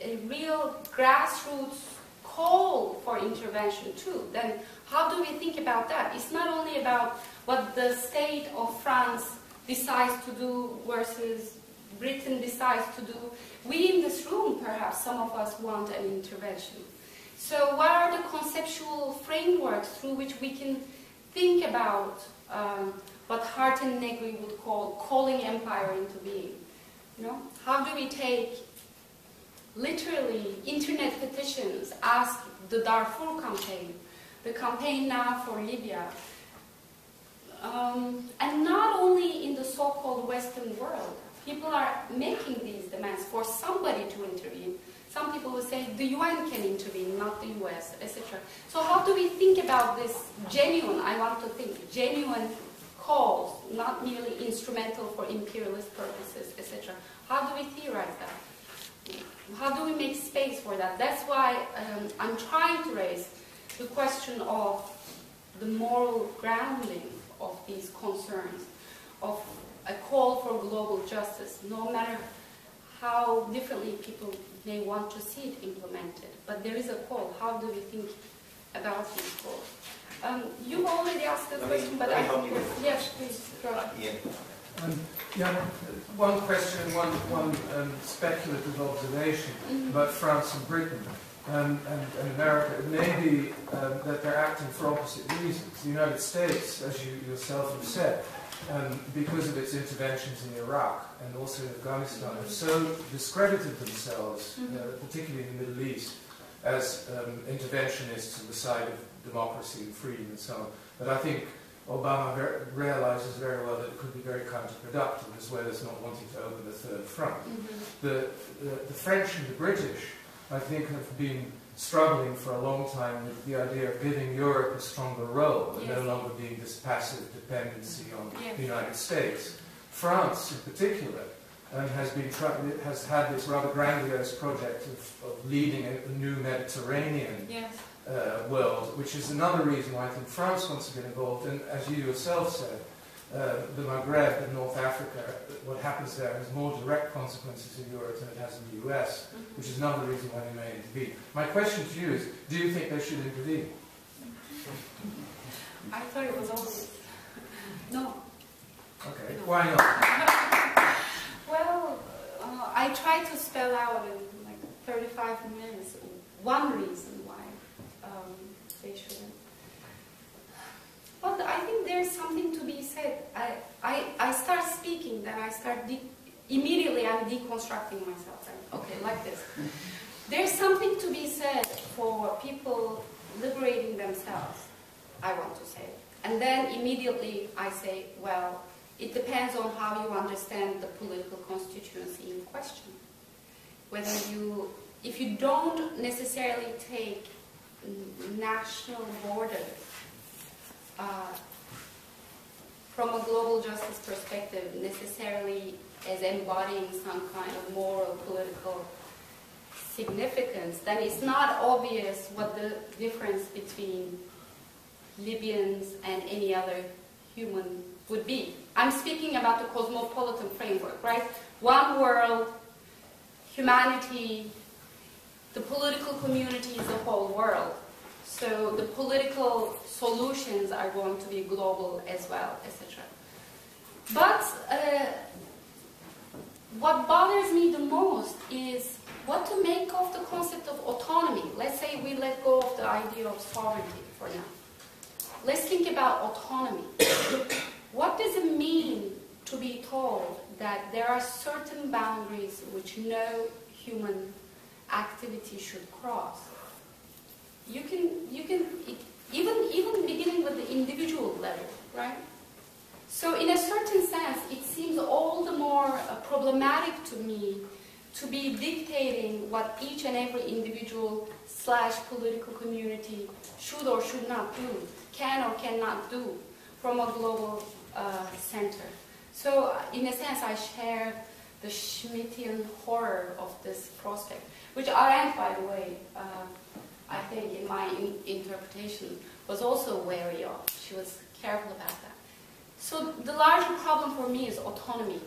a real grassroots call for intervention too. Then how do we think about that? It's not only about what the state of France decides to do versus Britain decides to do. We in this room, perhaps some of us want an intervention. So what are the conceptual frameworks through which we can think about what Hart and Negri would call calling empire into being? You know, how do we take literally internet petitions, ask the Darfur campaign, the campaign now for Libya, and not only in the so-called Western world. People are making these demands for somebody to intervene. Some people will say the UN can intervene, not the US, etc. So how do we think about this genuine, I want to think, genuine calls, not merely instrumental for imperialist purposes, etc. How do we theorize that? How do we make space for that? That's why I'm trying to raise the question of the moral grounding of these concerns, of a call for global justice, no matter how differently people may want to see it implemented. But there is a call. How do we think about these calls? You already asked the question, but I think yes, please. Yeah, one question, one speculative observation about France and Britain and America. It may be that they're acting for opposite reasons. The United States, as you yourself have said, because of its interventions in Iraq and also in Afghanistan, have so discredited themselves, particularly in the Middle East, as interventionists on the side of democracy and freedom and so on. But I think Obama realizes very well that it could be very counterproductive, as well as not wanting to open the third front. The French and the British, I think, have been struggling for a long time with the idea of giving Europe a stronger role and no longer being this passive dependency on the United States. France, in particular, has had this rather grandiose project of leading a new Mediterranean world, which is another reason why I think France wants to get involved. And as you yourself said, the Maghreb and North Africa, what happens there has more direct consequences in Europe than it has in the US, which is another reason why they may intervene. My question to you is, do you think they should intervene? I thought it was always... No. Okay, no. Why not? Well, I tried to spell out in like 35 minutes one reason why they shouldn't. But I think there's something to be said. I start speaking, then I start immediately I'm deconstructing myself. I'm, okay, like this. There's something to be said for people liberating themselves, I want to say. And then immediately I say, well, it depends on how you understand the political constituency in question. Whether you, if you don't necessarily take national borders, from a global justice perspective, necessarily as embodying some kind of moral, political significance, then it's not obvious what the difference between Libyans and any other human would be. I'm speaking about the cosmopolitan framework, right? One world, humanity, the political community is the whole world. So the political solutions are going to be global as well, etc. But what bothers me the most is what to make of the concept of autonomy. Let's say we let go of the idea of sovereignty for now. Let's think about autonomy. What does it mean to be told that there are certain boundaries which no human activity should cross? You can even beginning with the individual level, right? So in a certain sense, it seems all the more problematic to me to be dictating what each and every individual / political community should or should not do, can or cannot do, from a global center. So in a sense, I share the Schmittian horror of this prospect, which Arendt, by the way, I think in my interpretation, was also wary of. She was careful about that. So the larger problem for me is autonomy.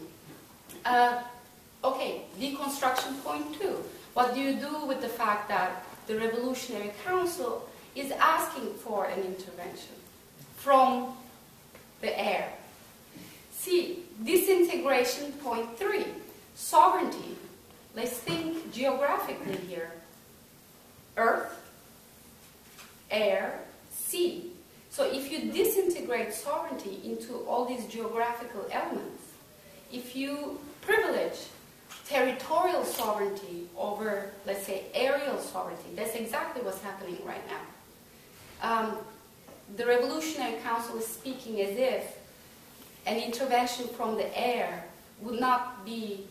Okay, deconstruction point two. What do you do with the fact that the Revolutionary Council is asking for an intervention from the air? See, disintegration point three. Sovereignty. Let's think geographically here. Earth, air, sea. So if you disintegrate sovereignty into all these geographical elements, if you privilege territorial sovereignty over, let's say, aerial sovereignty, that's exactly what's happening right now. The Revolutionary Council is speaking as if an intervention from the air would not be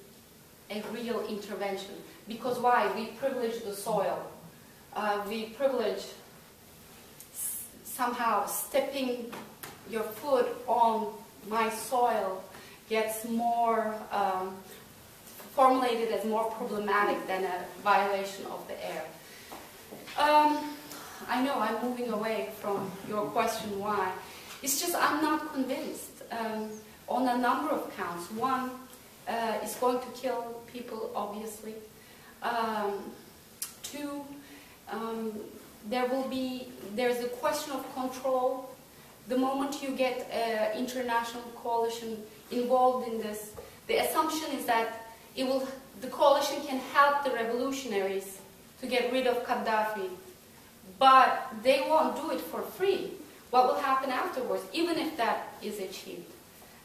a real intervention. Because why? We privilege the soil. We privilege somehow stepping your foot on my soil gets more formulated as more problematic than a violation of the air. I know I'm moving away from your question why. It's just I'm not convinced on a number of counts. One, it's going to kill people, obviously. Two, there's a question of control. The moment you get an international coalition involved in this, the assumption is that the coalition can help the revolutionaries to get rid of Gaddafi, but they won't do it for free. What will happen afterwards, even if that is achieved?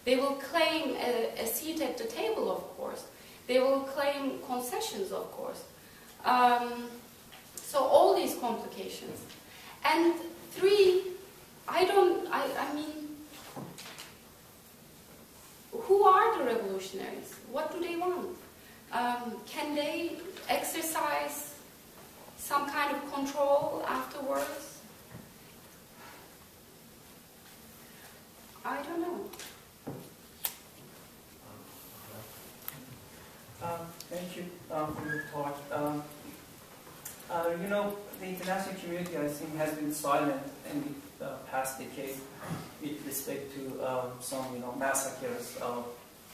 They will claim a seat at the table, of course. They will claim concessions, of course. So all these complications. And three, I mean, who are the revolutionaries? What do they want? Can they exercise some kind of control afterwards? I don't know. Thank you for your talk. You know, the international community, I think, has been silent in the past decade with respect to some, massacres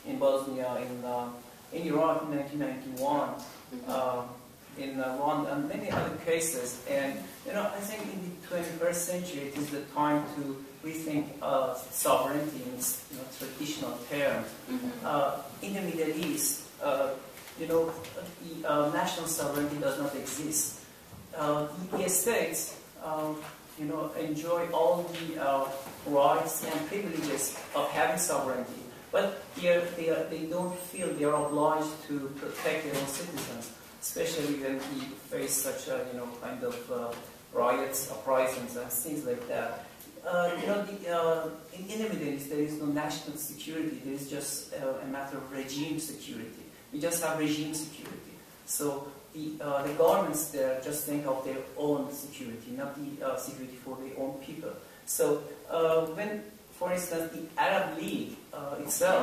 in Bosnia, in Iraq in 1991, in Rwanda, and many other cases. And I think in the 21st century, it is the time to rethink sovereignty in traditional terms. In the Middle East, national sovereignty does not exist. The states, enjoy all the rights and privileges of having sovereignty, but they don't feel they are obliged to protect their own citizens, especially when we face such a kind of riots, uprisings, and things like that. In the Middle East, there is no national security. There is just a matter of regime security. We just have regime security. So the governments there just think of their own security, not the security for their own people. So when, for instance, the Arab League itself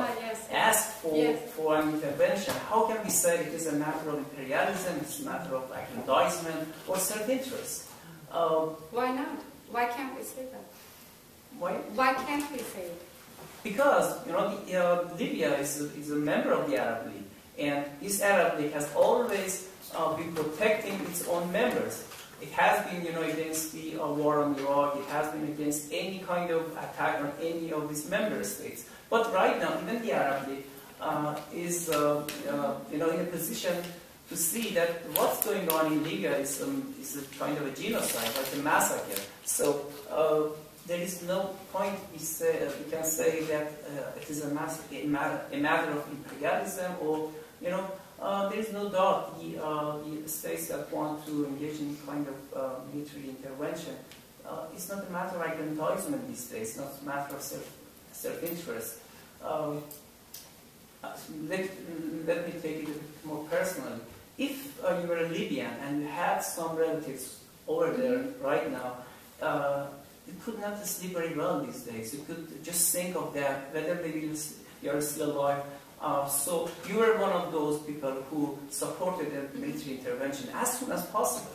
asked for an intervention, how can we say it is a matter of imperialism, it's a matter of aggrandizement or self-interest? Why not? Why can't we say that? Why can't we say it? Because, Libya is a member of the Arab League. And this Arab League has always been protecting its own members. It has been, against the war on Iraq. It has been against any kind of attack on any of these member states. But right now, even the Arab League is, in a position to see that what's going on in Libya is a kind of a genocide, like a massacre. So there is no point we can say that it is a matter of imperialism, or there is no doubt the states that want to engage in kind of military intervention. It's not a matter of aggrandizement these days. It's not a matter of self-interest. Let me take it a bit more personally. If you were a Libyan and you had some relatives over there right now, you could not sleep very well these days. You could just think of that, whether you are still alive. So you were one of those people who supported the military intervention as soon as possible.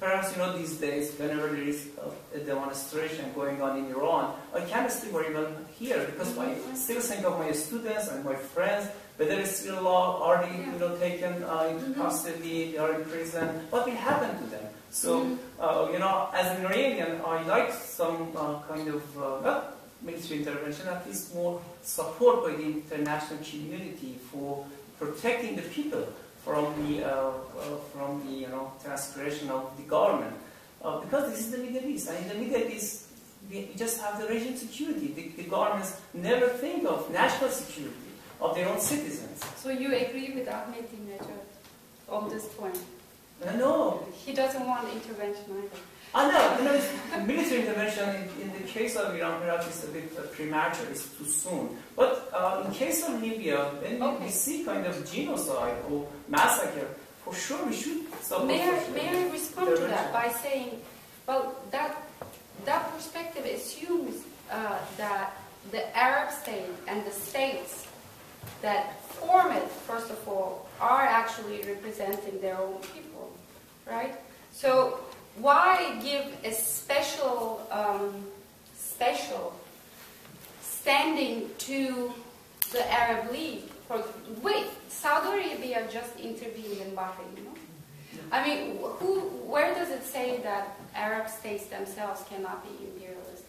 Perhaps, these days, whenever there is a demonstration going on in Iran, I can't sleep very well here because I still think of my students and my friends, but there is still already taken into custody, they are in prison. What will happen to them? So, as an Iranian, I like some kind of, not military intervention, at least more support by the international community for protecting the people from the transgression of the government, because this is the Middle East, and in the Middle East we just have the regime security. The governments never think of national security of their own citizens. So you agree with Ahmed Ignatieff on this point? No. He doesn't want intervention either. Military intervention in the case of Iran is a bit premature, it's too soon. But in case of Libya, when we see kind of genocide or massacre, for sure we should support. May I respond to that by saying, well, that perspective assumes that the Arab state and the states that form it, first of all, are actually representing their own people, right? So why give a special special standing to the Arab League? Wait, Saudi Arabia just intervened in Bahrain, I mean, where does it say that Arab states themselves cannot be imperialistic?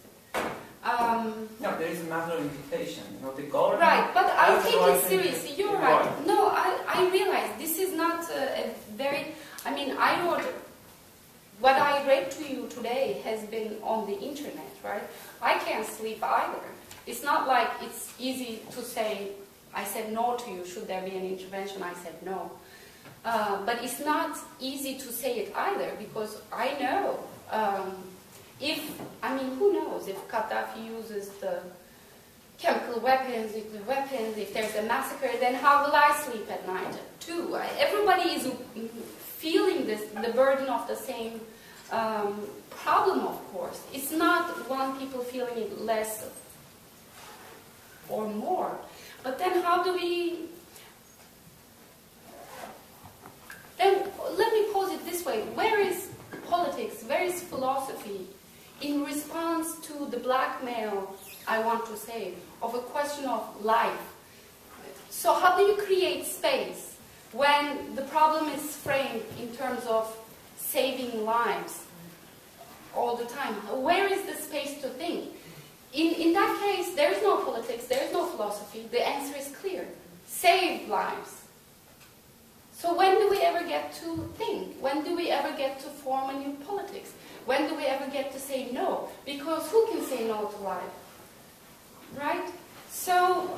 No, there is a matter of invitation, the government. Right, but I take it seriously. You're right. No, I realize this is not a very. I mean, I wrote. What I read to you today has been on the internet, right? I can't sleep either. It's not like it's easy to say, I said no to you, should there be an intervention? I said no. But it's not easy to say it either, because I know who knows if Gaddafi uses the chemical weapons, nuclear weapons, if there's a massacre, then how will I sleep at night too? Everybody is feeling this, the burden of the same problem, of course. It's not one people feeling it less or more. But then how do we... Then let me pose it this way. Where is politics, where is philosophy in response to the blackmail, I want to say, of a question of life? So how do you create space when the problem is framed in terms of saving lives all the time? Where is the space to think? In that case, there is no politics, there is no philosophy. The answer is clear. Save lives. So when do we ever get to think? When do we ever get to form a new politics? When do we ever get to say no? Because who can say no to life? Right? So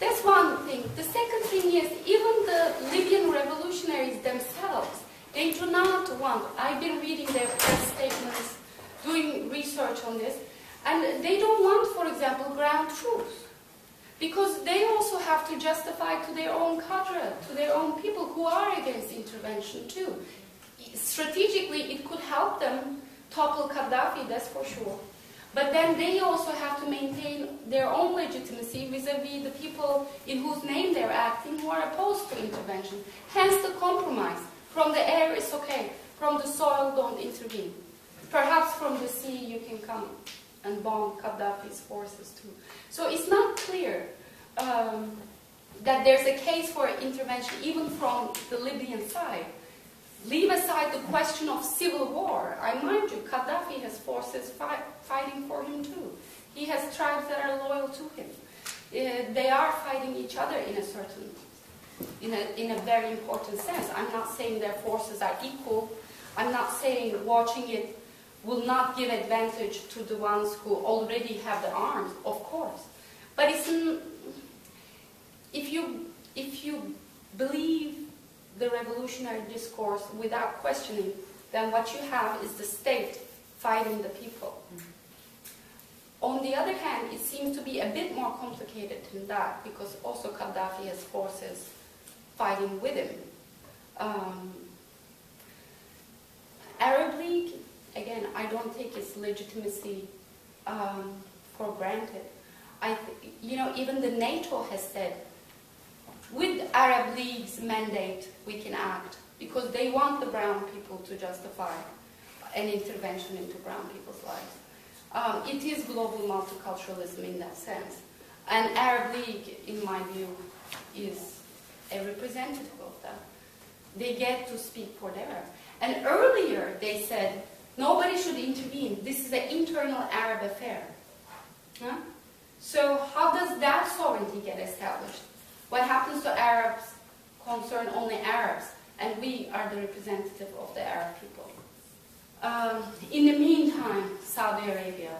that's one thing. The second thing is, even the Libyan revolutionaries themselves, they do not want, I've been reading their press statements, doing research on this, and they don't want, for example, ground troops, because they also have to justify to their own cadre, to their own people who are against intervention too. Strategically, it could help them topple Gaddafi, that's for sure. But then they also have to maintain their own legitimacy vis-a-vis the people in whose name they're acting who are opposed to intervention. Hence the compromise. From the air, it's okay. From the soil, don't intervene. Perhaps from the sea, you can come and bomb Gaddafi's forces too. So it's not clear that there's a case for intervention even from the Libyan side. Leave aside the question of civil war. I mind you, Gaddafi has forces fighting for him too. He has tribes that are loyal to him. They are fighting each other in a certain, in a very important sense. I'm not saying their forces are equal. I'm not saying watching it will not give advantage to the ones who already have the arms, of course. But it's, if you believe the revolutionary discourse without questioning, then what you have is the state fighting the people. Mm-hmm. On the other hand, it seems to be a bit more complicated than that, because also Gaddafi has forces fighting with him. Arab League, again, I don't take its legitimacy for granted. Even the NATO has said, with Arab League's mandate, we can act, because they want the brown people to justify an intervention into brown people's lives. It is global multiculturalism in that sense. And Arab League, in my view, is a representative of that. They get to speak for their Arabs. And earlier they said, nobody should intervene. This is an internal Arab affair. Huh? So how does that sovereignty get established? What happens to Arabs concern only Arabs, and we are the representative of the Arab people. In the meantime, Saudi Arabia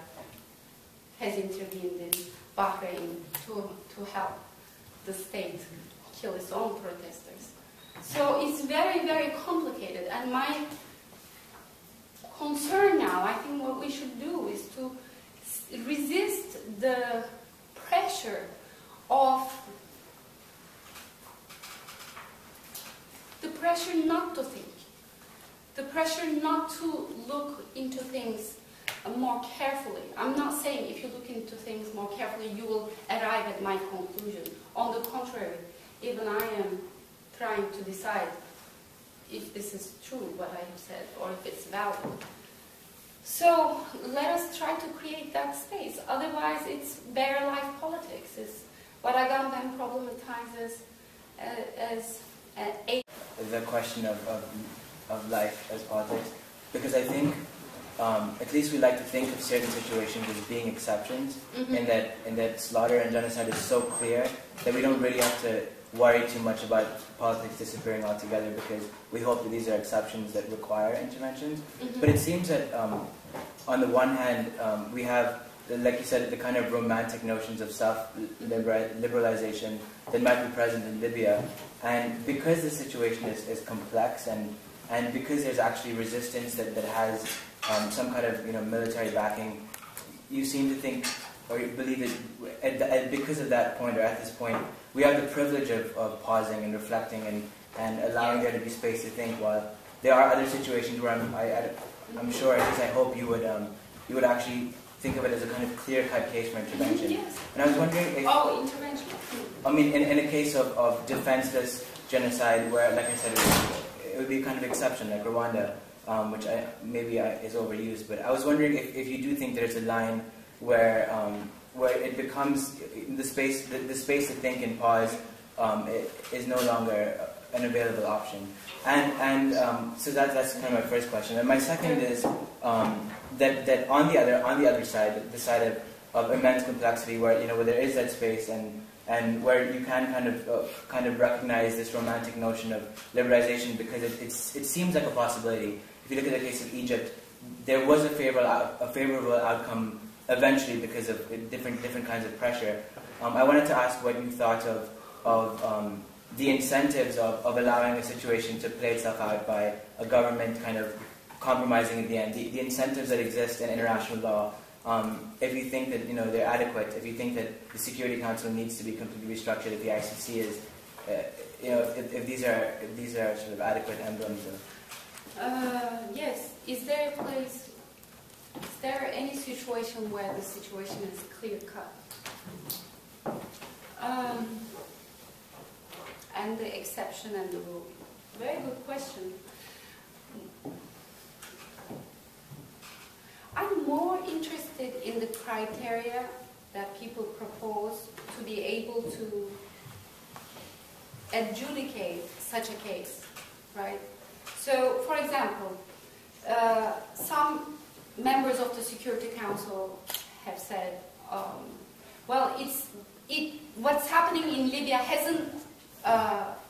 has intervened in Bahrain to help the state kill its own protesters. So it's very, very complicated, and my concern now, I think what we should do is to resist the pressure of the pressure not to think, the pressure not to look into things more carefully. I'm not saying if you look into things more carefully, you will arrive at my conclusion. On the contrary, even I am trying to decide if this is true, what I have said, or if it's valid. So let us try to create that space. Otherwise, it's bare life politics. It's what I got them problematizes as the question of life as politics, because I think at least we like to think of certain situations as being exceptions, mm-hmm. and that slaughter and genocide is so clear that we don't really have to worry too much about politics disappearing altogether, because we hope that these are exceptions that require interventions. Mm-hmm. But it seems that on the one hand we have, like you said, the kind of romantic notions of self-liberalization that might be present in Libya. And because the situation is complex, and because there's actually resistance that has some kind of military backing, you seem to think, or you believe that because of that point, or at this point, we have the privilege of pausing and reflecting and and allowing there to be space to think. While there are other situations where I'm sure, at least I hope you would actually think of it as a kind of clear-cut case for intervention. Yes. And I was wondering if... Oh, intervention. I mean, in a case of defenseless genocide where, like I said, it would be a kind of exception, like Rwanda, which maybe is overused, but I was wondering if you do think there's a line where it becomes the space to think and pause is no longer an available option, so that's kind of my first question. And my second is that on the other side, the side of immense complexity, where where there is that space and where you can kind of recognize this romantic notion of liberalization, because it seems like a possibility. If you look at the case of Egypt, there was a favorable outcome eventually because of different kinds of pressure. I wanted to ask what you thought of the incentives of allowing a situation to play itself out by a government kind of compromising at the end, the incentives that exist in international law, if you think that they're adequate, if you think that the Security Council needs to be completely restructured, if the ICC is, if these are sort of adequate emblems of... Yes. Is there any situation where the situation is clear-cut? And the exception and the rule? Very good question. I'm more interested in the criteria that people propose to be able to adjudicate such a case, right? So, for example, some members of the Security Council have said, well, what's happening in Libya hasn't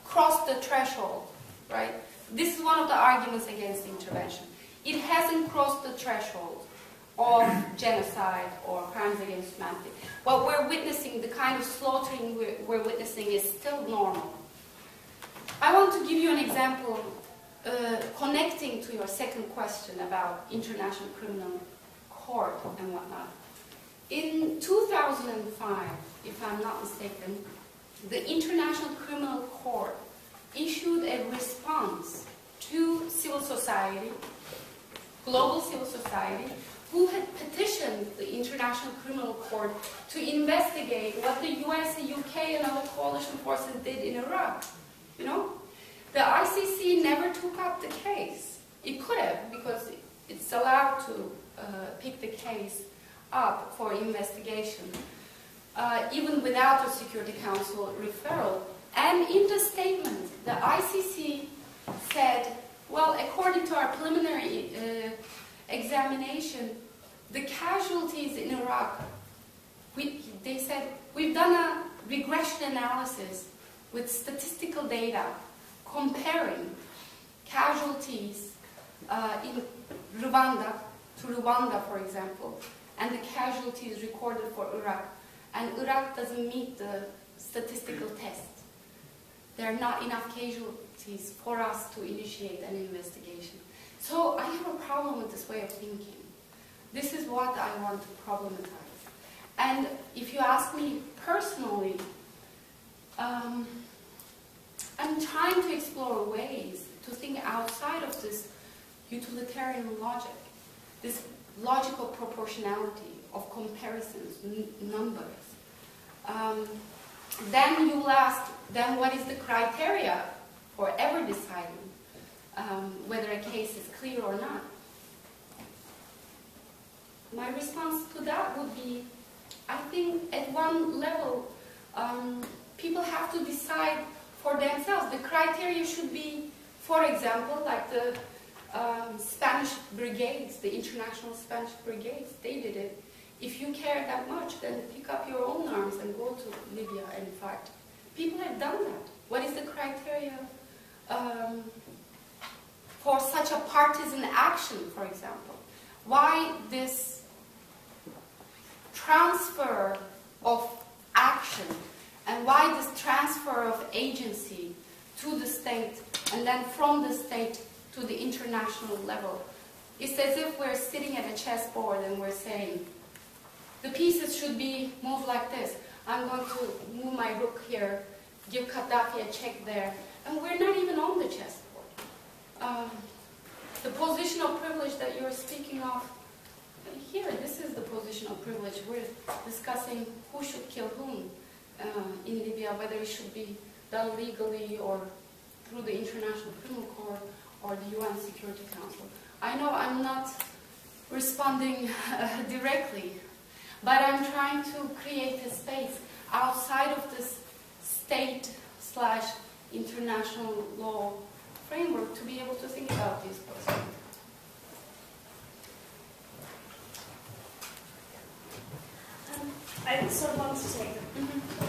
crossed the threshold, right? This is one of the arguments against intervention. It hasn't crossed the threshold of genocide or crimes against humanity. What we're witnessing, the kind of slaughtering we're witnessing, is still normal. I want to give you an example connecting to your second question about International Criminal Court and whatnot. In 2005, if I'm not mistaken, the International Criminal Court issued a response to civil society, global civil society, who had petitioned the International Criminal Court to investigate what the US, the UK, and other coalition forces did in Iraq. The ICC never took up the case. It could have, because it's allowed to pick the case up for investigation, even without a Security Council referral. And in the statement, the ICC said, well, according to our preliminary examination, the casualties in Iraq, they said, we've done a regression analysis with statistical data comparing casualties in Rwanda, to Rwanda, for example, and the casualties recorded for Iraq. And Iraq doesn't meet the statistical test. There are not enough casualties for us to initiate an investigation. So I have a problem with this way of thinking. This is what I want to problematize. And if you ask me personally, I'm trying to explore ways to think outside of this utilitarian logic, this logical proportionality of comparisons, numbers. Then you ask, then what is the criteria for ever deciding whether a case is clear or not? My response to that would be, I think at one level, people have to decide for themselves. The criteria should be, for example, like the Spanish brigades, the international Spanish brigades, they did it. If you care that much, then pick up your own arms and go to Libya and fight. People have done that. What is the criteria for such a partisan action, for example? Why this transfer of action, and why this transfer of agency to the state, and then from the state to the international level? It's as if we're sitting at a chessboard and we're saying, the pieces should be moved like this. I'm going to move my rook here, give Gaddafi a check there, and we're not even on the chessboard. The position of privilege that you're speaking of here, this is the position of privilege. We're discussing who should kill whom in Libya, whether it should be done legally or through the International Criminal Court or the UN Security Council. I know I'm not responding directly, but I'm trying to create a space outside of this state/international law framework to be able to think about these questions. I sort of wanted to take a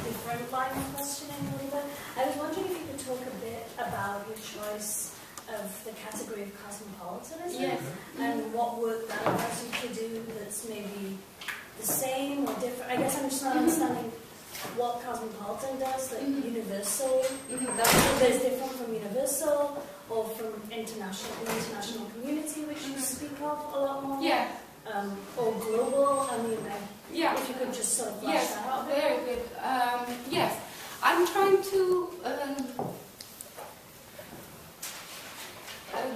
different line of questioning a little bit. I was wondering if you could talk a bit about your choice of the category of cosmopolitanism, yes, and what work that allows you to do that's maybe the same or different. I guess I'm just not understanding what cosmopolitan does, like universal, that's different from universal or from international, the international community, which you speak of a lot more. Yeah. Or global, I mean, yeah, if you could just sort of flesh that out. Very good. Yes, I'm trying to,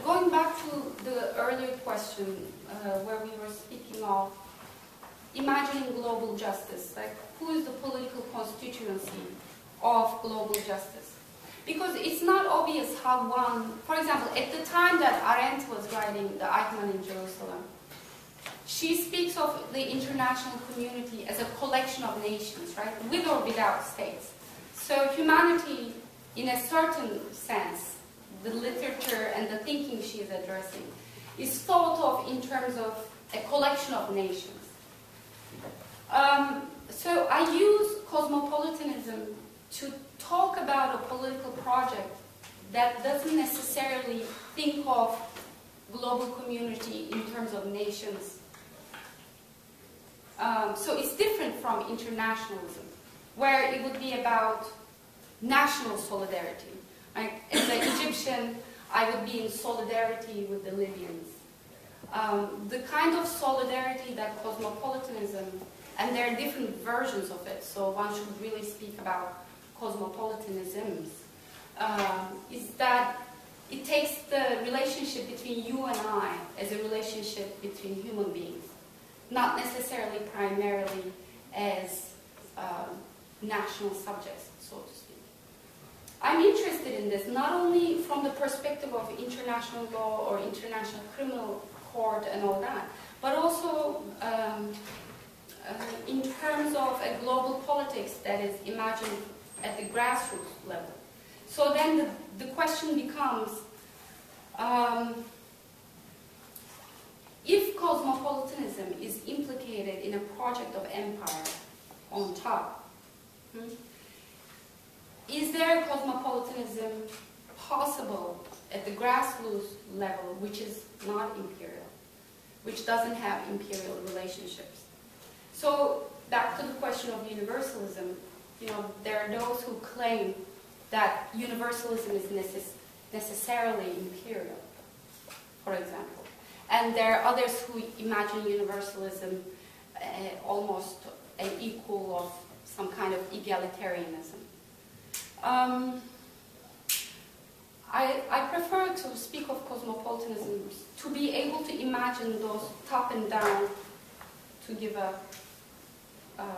going back to the earlier question where we were speaking of imagining global justice, like who is the political constituency of global justice? Because it's not obvious how one, for example, at the time that Arendt was writing The Eichmann in Jerusalem, she speaks of the international community as a collection of nations, right, with or without states. So humanity, in a certain sense, the literature and the thinking she is addressing, is thought of in terms of a collection of nations. So I use cosmopolitanism to talk about a political project that doesn't necessarily think of global community in terms of nations. So it's different from internationalism, where it would be about national solidarity. Like, as an Egyptian, I would be in solidarity with the Libyans. The kind of solidarity that cosmopolitanism, and there are different versions of it, so one should really speak about cosmopolitanisms, is that it takes the relationship between you and I as a relationship between human beings, not necessarily primarily as national subjects, so to speak. I'm interested in this not only from the perspective of international law or international criminal court and all that, but also in terms of a global politics that is imagined at the grassroots level. So then the question becomes, if cosmopolitanism is implicated in a project of empire on top, is there cosmopolitanism possible at the grassroots level, which is not imperial, which doesn't have imperial relationships? So back to the question of universalism, you know, there are those who claim that universalism is necessarily imperial, for example. And there are others who imagine universalism almost an equal of some kind of egalitarianism. I prefer to speak of cosmopolitanism to be able to imagine those top and down, to give a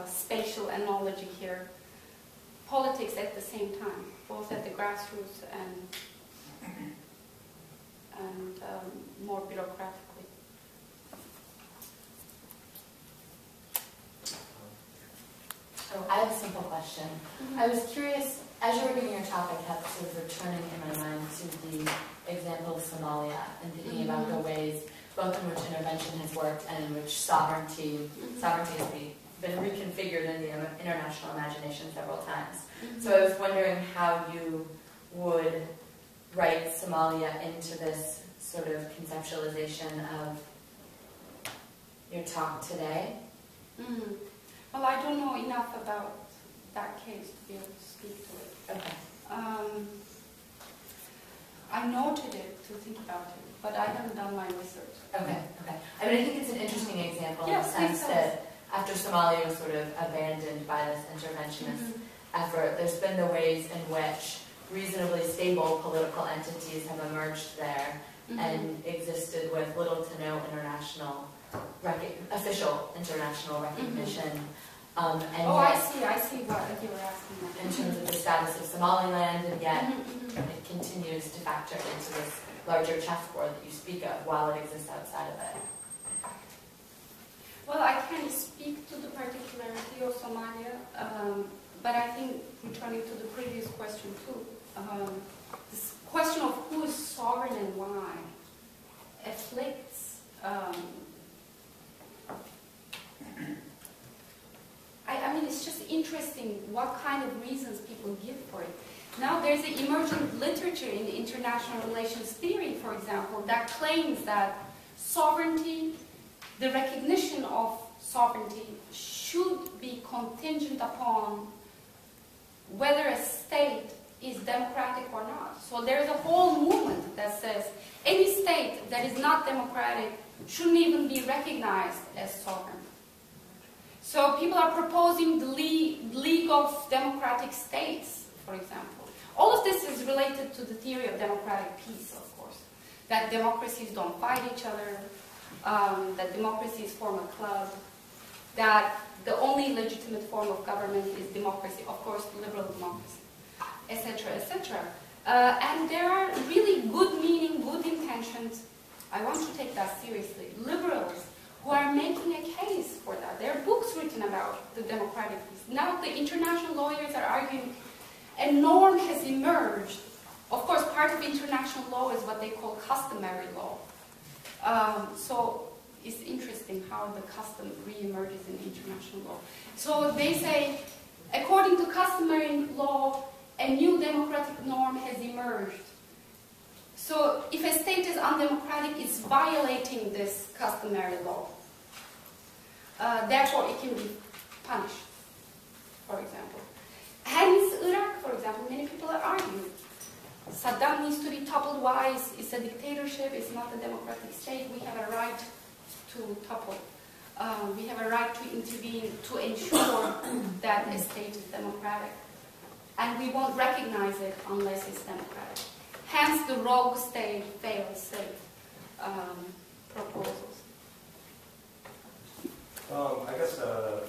spatial analogy here, politics at the same time, both at the grassroots and more bureaucratically. So I have a simple question. I was curious, as you were giving your topic, I kept sort of returning in my mind to the example of Somalia and thinking about the ways both in which intervention has worked and in which sovereignty has been reconfigured in the international imagination several times. So I was wondering how you would write Somalia into this sort of conceptualization of your talk today? Well, I don't know enough about that case to be able to speak to it. Okay. I noted it to think about it, but I haven't done my research. Okay, okay. I mean, I think it's an interesting example in the sense that after Somalia was sort of abandoned by this interventionist effort, there's been the ways in which reasonably stable political entities have emerged there and existed with little to no international official international recognition. And I see what you were asking about. In terms of the status of Somaliland, and yet it continues to factor into this larger chessboard that you speak of while it exists outside of it. Well, I can't speak to the particularity of Somalia, but I think, returning to the previous question too, this question of who is sovereign and why afflicts I mean, it's just interesting what kind of reasons people give for it. Now there's an emergent literature in international relations theory, for example, that claims that sovereignty, the recognition of sovereignty, should be contingent upon whether a state is democratic or not. So there's a whole movement that says any state that is not democratic shouldn't even be recognized as sovereign. So people are proposing the League of Democratic States, for example. All of this is related to the theory of democratic peace, of course, that democracies don't fight each other, that democracies form a club, that the only legitimate form of government is democracy, of course, liberal democracy, etc., etc. And there are really good meaning, good intentions. I want to take that seriously. Liberals who are making a case for that. There are books written about the democratic peace. Now the international lawyers are arguing a norm has emerged. Of course, part of international law is what they call customary law. So it's interesting how the custom re-emerges in international law. So they say, according to customary law, a new democratic norm has emerged. So if a state is undemocratic, it's violating this customary law. Therefore, it can be punished, for example. Hence, Iraq, for example, many people are arguing Saddam needs to be toppled. Why? It's a dictatorship, it's not a democratic state. We have a right to topple. We have a right to intervene to ensure that a state is democratic. And we won't recognize it unless it's democratic. Hence the rogue state, failed state proposals. I guess a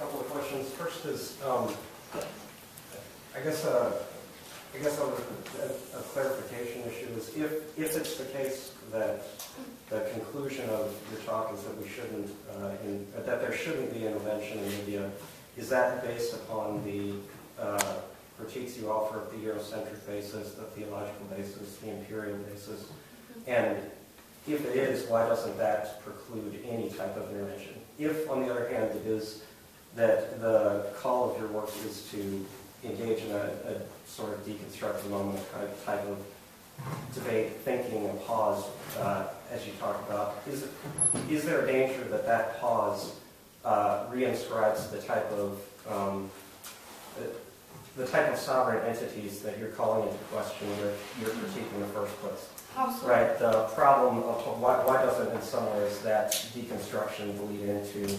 couple of questions. First is, I guess a clarification issue is if it's the case that the conclusion of your talk is that we shouldn't, that there shouldn't be intervention in Libya, is that based upon the critiques you offer of the Eurocentric basis, the theological basis, the imperial basis, and if it is, why doesn't that preclude any type of intervention? If, on the other hand, it is that the call of your work is to engage in a sort of deconstructive moment, kind of type of debate, thinking, and pause, as you talk about, is there a danger that that pause reinscribes the type of sovereign entities that you're calling into question, you're critiquing in the first place? Absolutely. Right? The problem of why doesn't, in some ways, that deconstruction lead into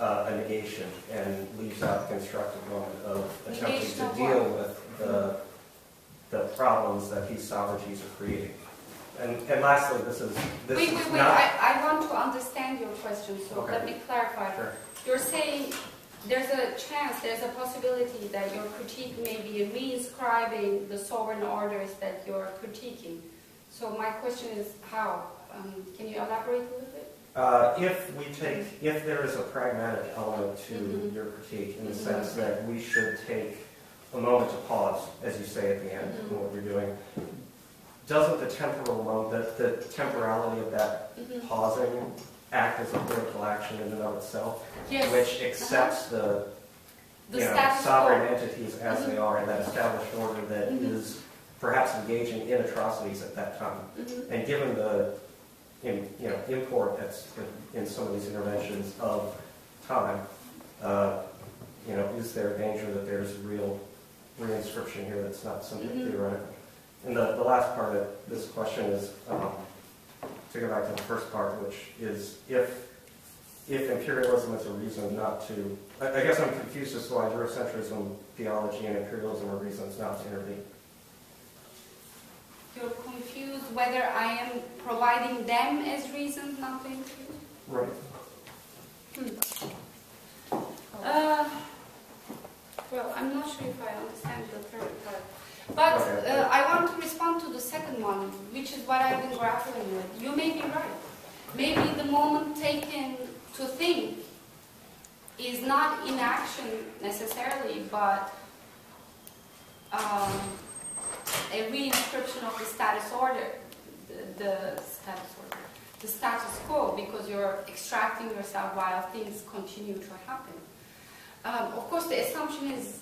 a negation and leaves out the constructive moment of attempting to deal with the problems that these sovereignties are creating? And lastly, wait. I want to understand your question, so okay. Let me clarify. Sure. You're saying there's a chance, there's a possibility that your critique may be reinscribing the sovereign orders that you're critiquing. So my question is how? Can you elaborate a little bit? If there is a pragmatic element to your critique in the sense that we should take a moment to pause, as you say at the end, in what we're doing, doesn't the temporal moment, the temporality of that pausing, act as a political action in and of itself, yes, which accepts the sovereign entities as they are in that established order that is perhaps engaging in atrocities at that time. And given the import that's in some of these interventions of time, is there a danger that there's real reinscription here that's not simply theoretical? And the last part of this question is, to go back to the first part, which is if imperialism is a reason not to, I guess I'm confused as to why Eurocentrism, theology, and imperialism are reasons not to intervene. whether I am providing them as reason, nothing. Right. Well, I'm not sure if I understand the third part. But I want to respond to the second one, which is what I've been grappling with. You may be right. Maybe the moment taken to think is not inaction necessarily, but a re-inscription of the status order, the status quo, because you're extracting yourself while things continue to happen. Of course, the assumption is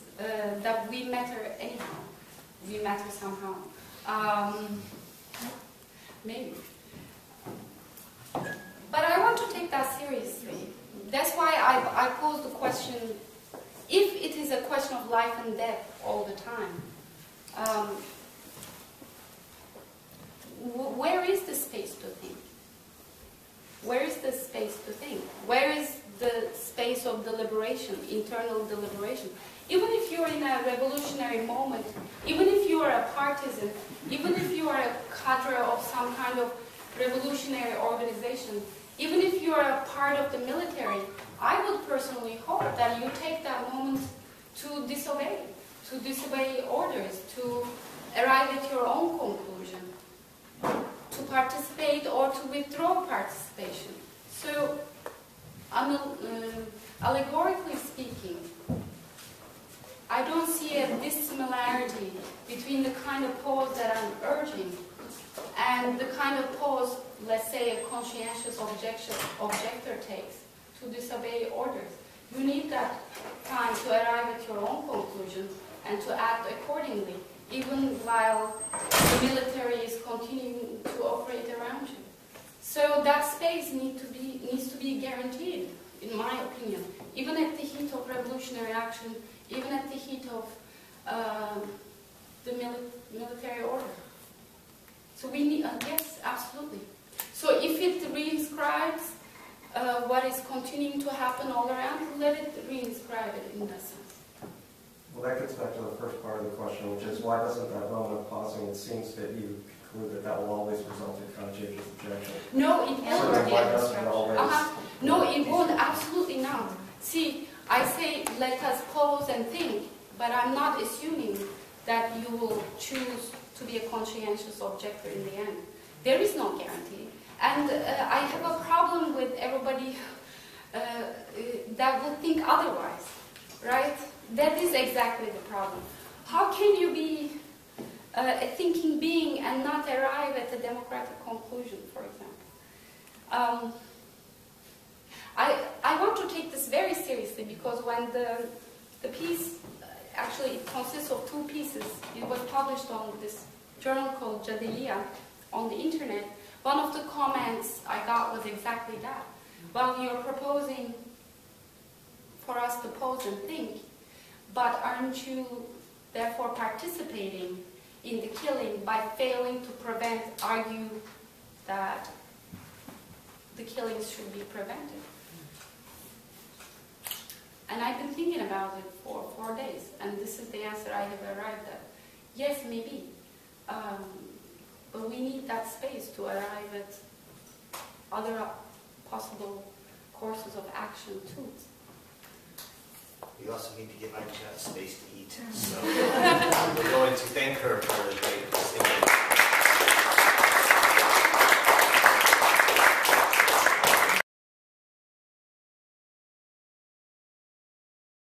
that we matter anyhow. We matter somehow. Maybe. But I want to take that seriously. That's why I pose the question, if it is a question of life and death all the time, where is the space to think? Where is the space to think? Where is the space of deliberation, internal deliberation? Even if you're in a revolutionary moment, even if you are a partisan, even if you are a cadre of some kind of revolutionary organization, even if you are a part of the military, I would personally hope that you take that moment to disobey orders, to arrive at your own conclusion, to participate or to withdraw participation. So, allegorically speaking, I don't see a dissimilarity between the kind of pause that I'm urging and the kind of pause, let's say, a conscientious objector takes to disobey orders. You need that time to arrive at your own conclusion and to act accordingly, even while the military is continuing to operate around you. So that space needs to be guaranteed, in my opinion, even at the heat of revolutionary action, even at the heat of the military order. So we need, yes, absolutely. So if it reinscribes what is continuing to happen all around, let it reinscribe it in that sense. Well, that gets back to the first part of the question, which is why doesn't that moment of pausing, it seems that you conclude that that will always result in conscientious objection. No, it won't. So why doesn't it always? No, it won't, absolutely not. See, I say let us pause and think, but I'm not assuming that you will choose to be a conscientious objector in the end. There is no guarantee. And I have a problem with everybody that would think otherwise, right? That is exactly the problem. How can you be a thinking being and not arrive at a democratic conclusion, for example? I want to take this very seriously because when the piece, actually it consists of two pieces, it was published on this journal called Jadeliya on the internet, one of the comments I got was exactly that. Well, you're proposing for us to pause and think, but aren't you therefore participating in the killing by failing to prevent, argue that the killings should be prevented? And I've been thinking about it for 4 days, and this is the answer I have arrived at. Yes, maybe. But we need that space to arrive at other possible courses of action, too. We also need to give Ayça space to eat, so we're going to thank her for the great distinction.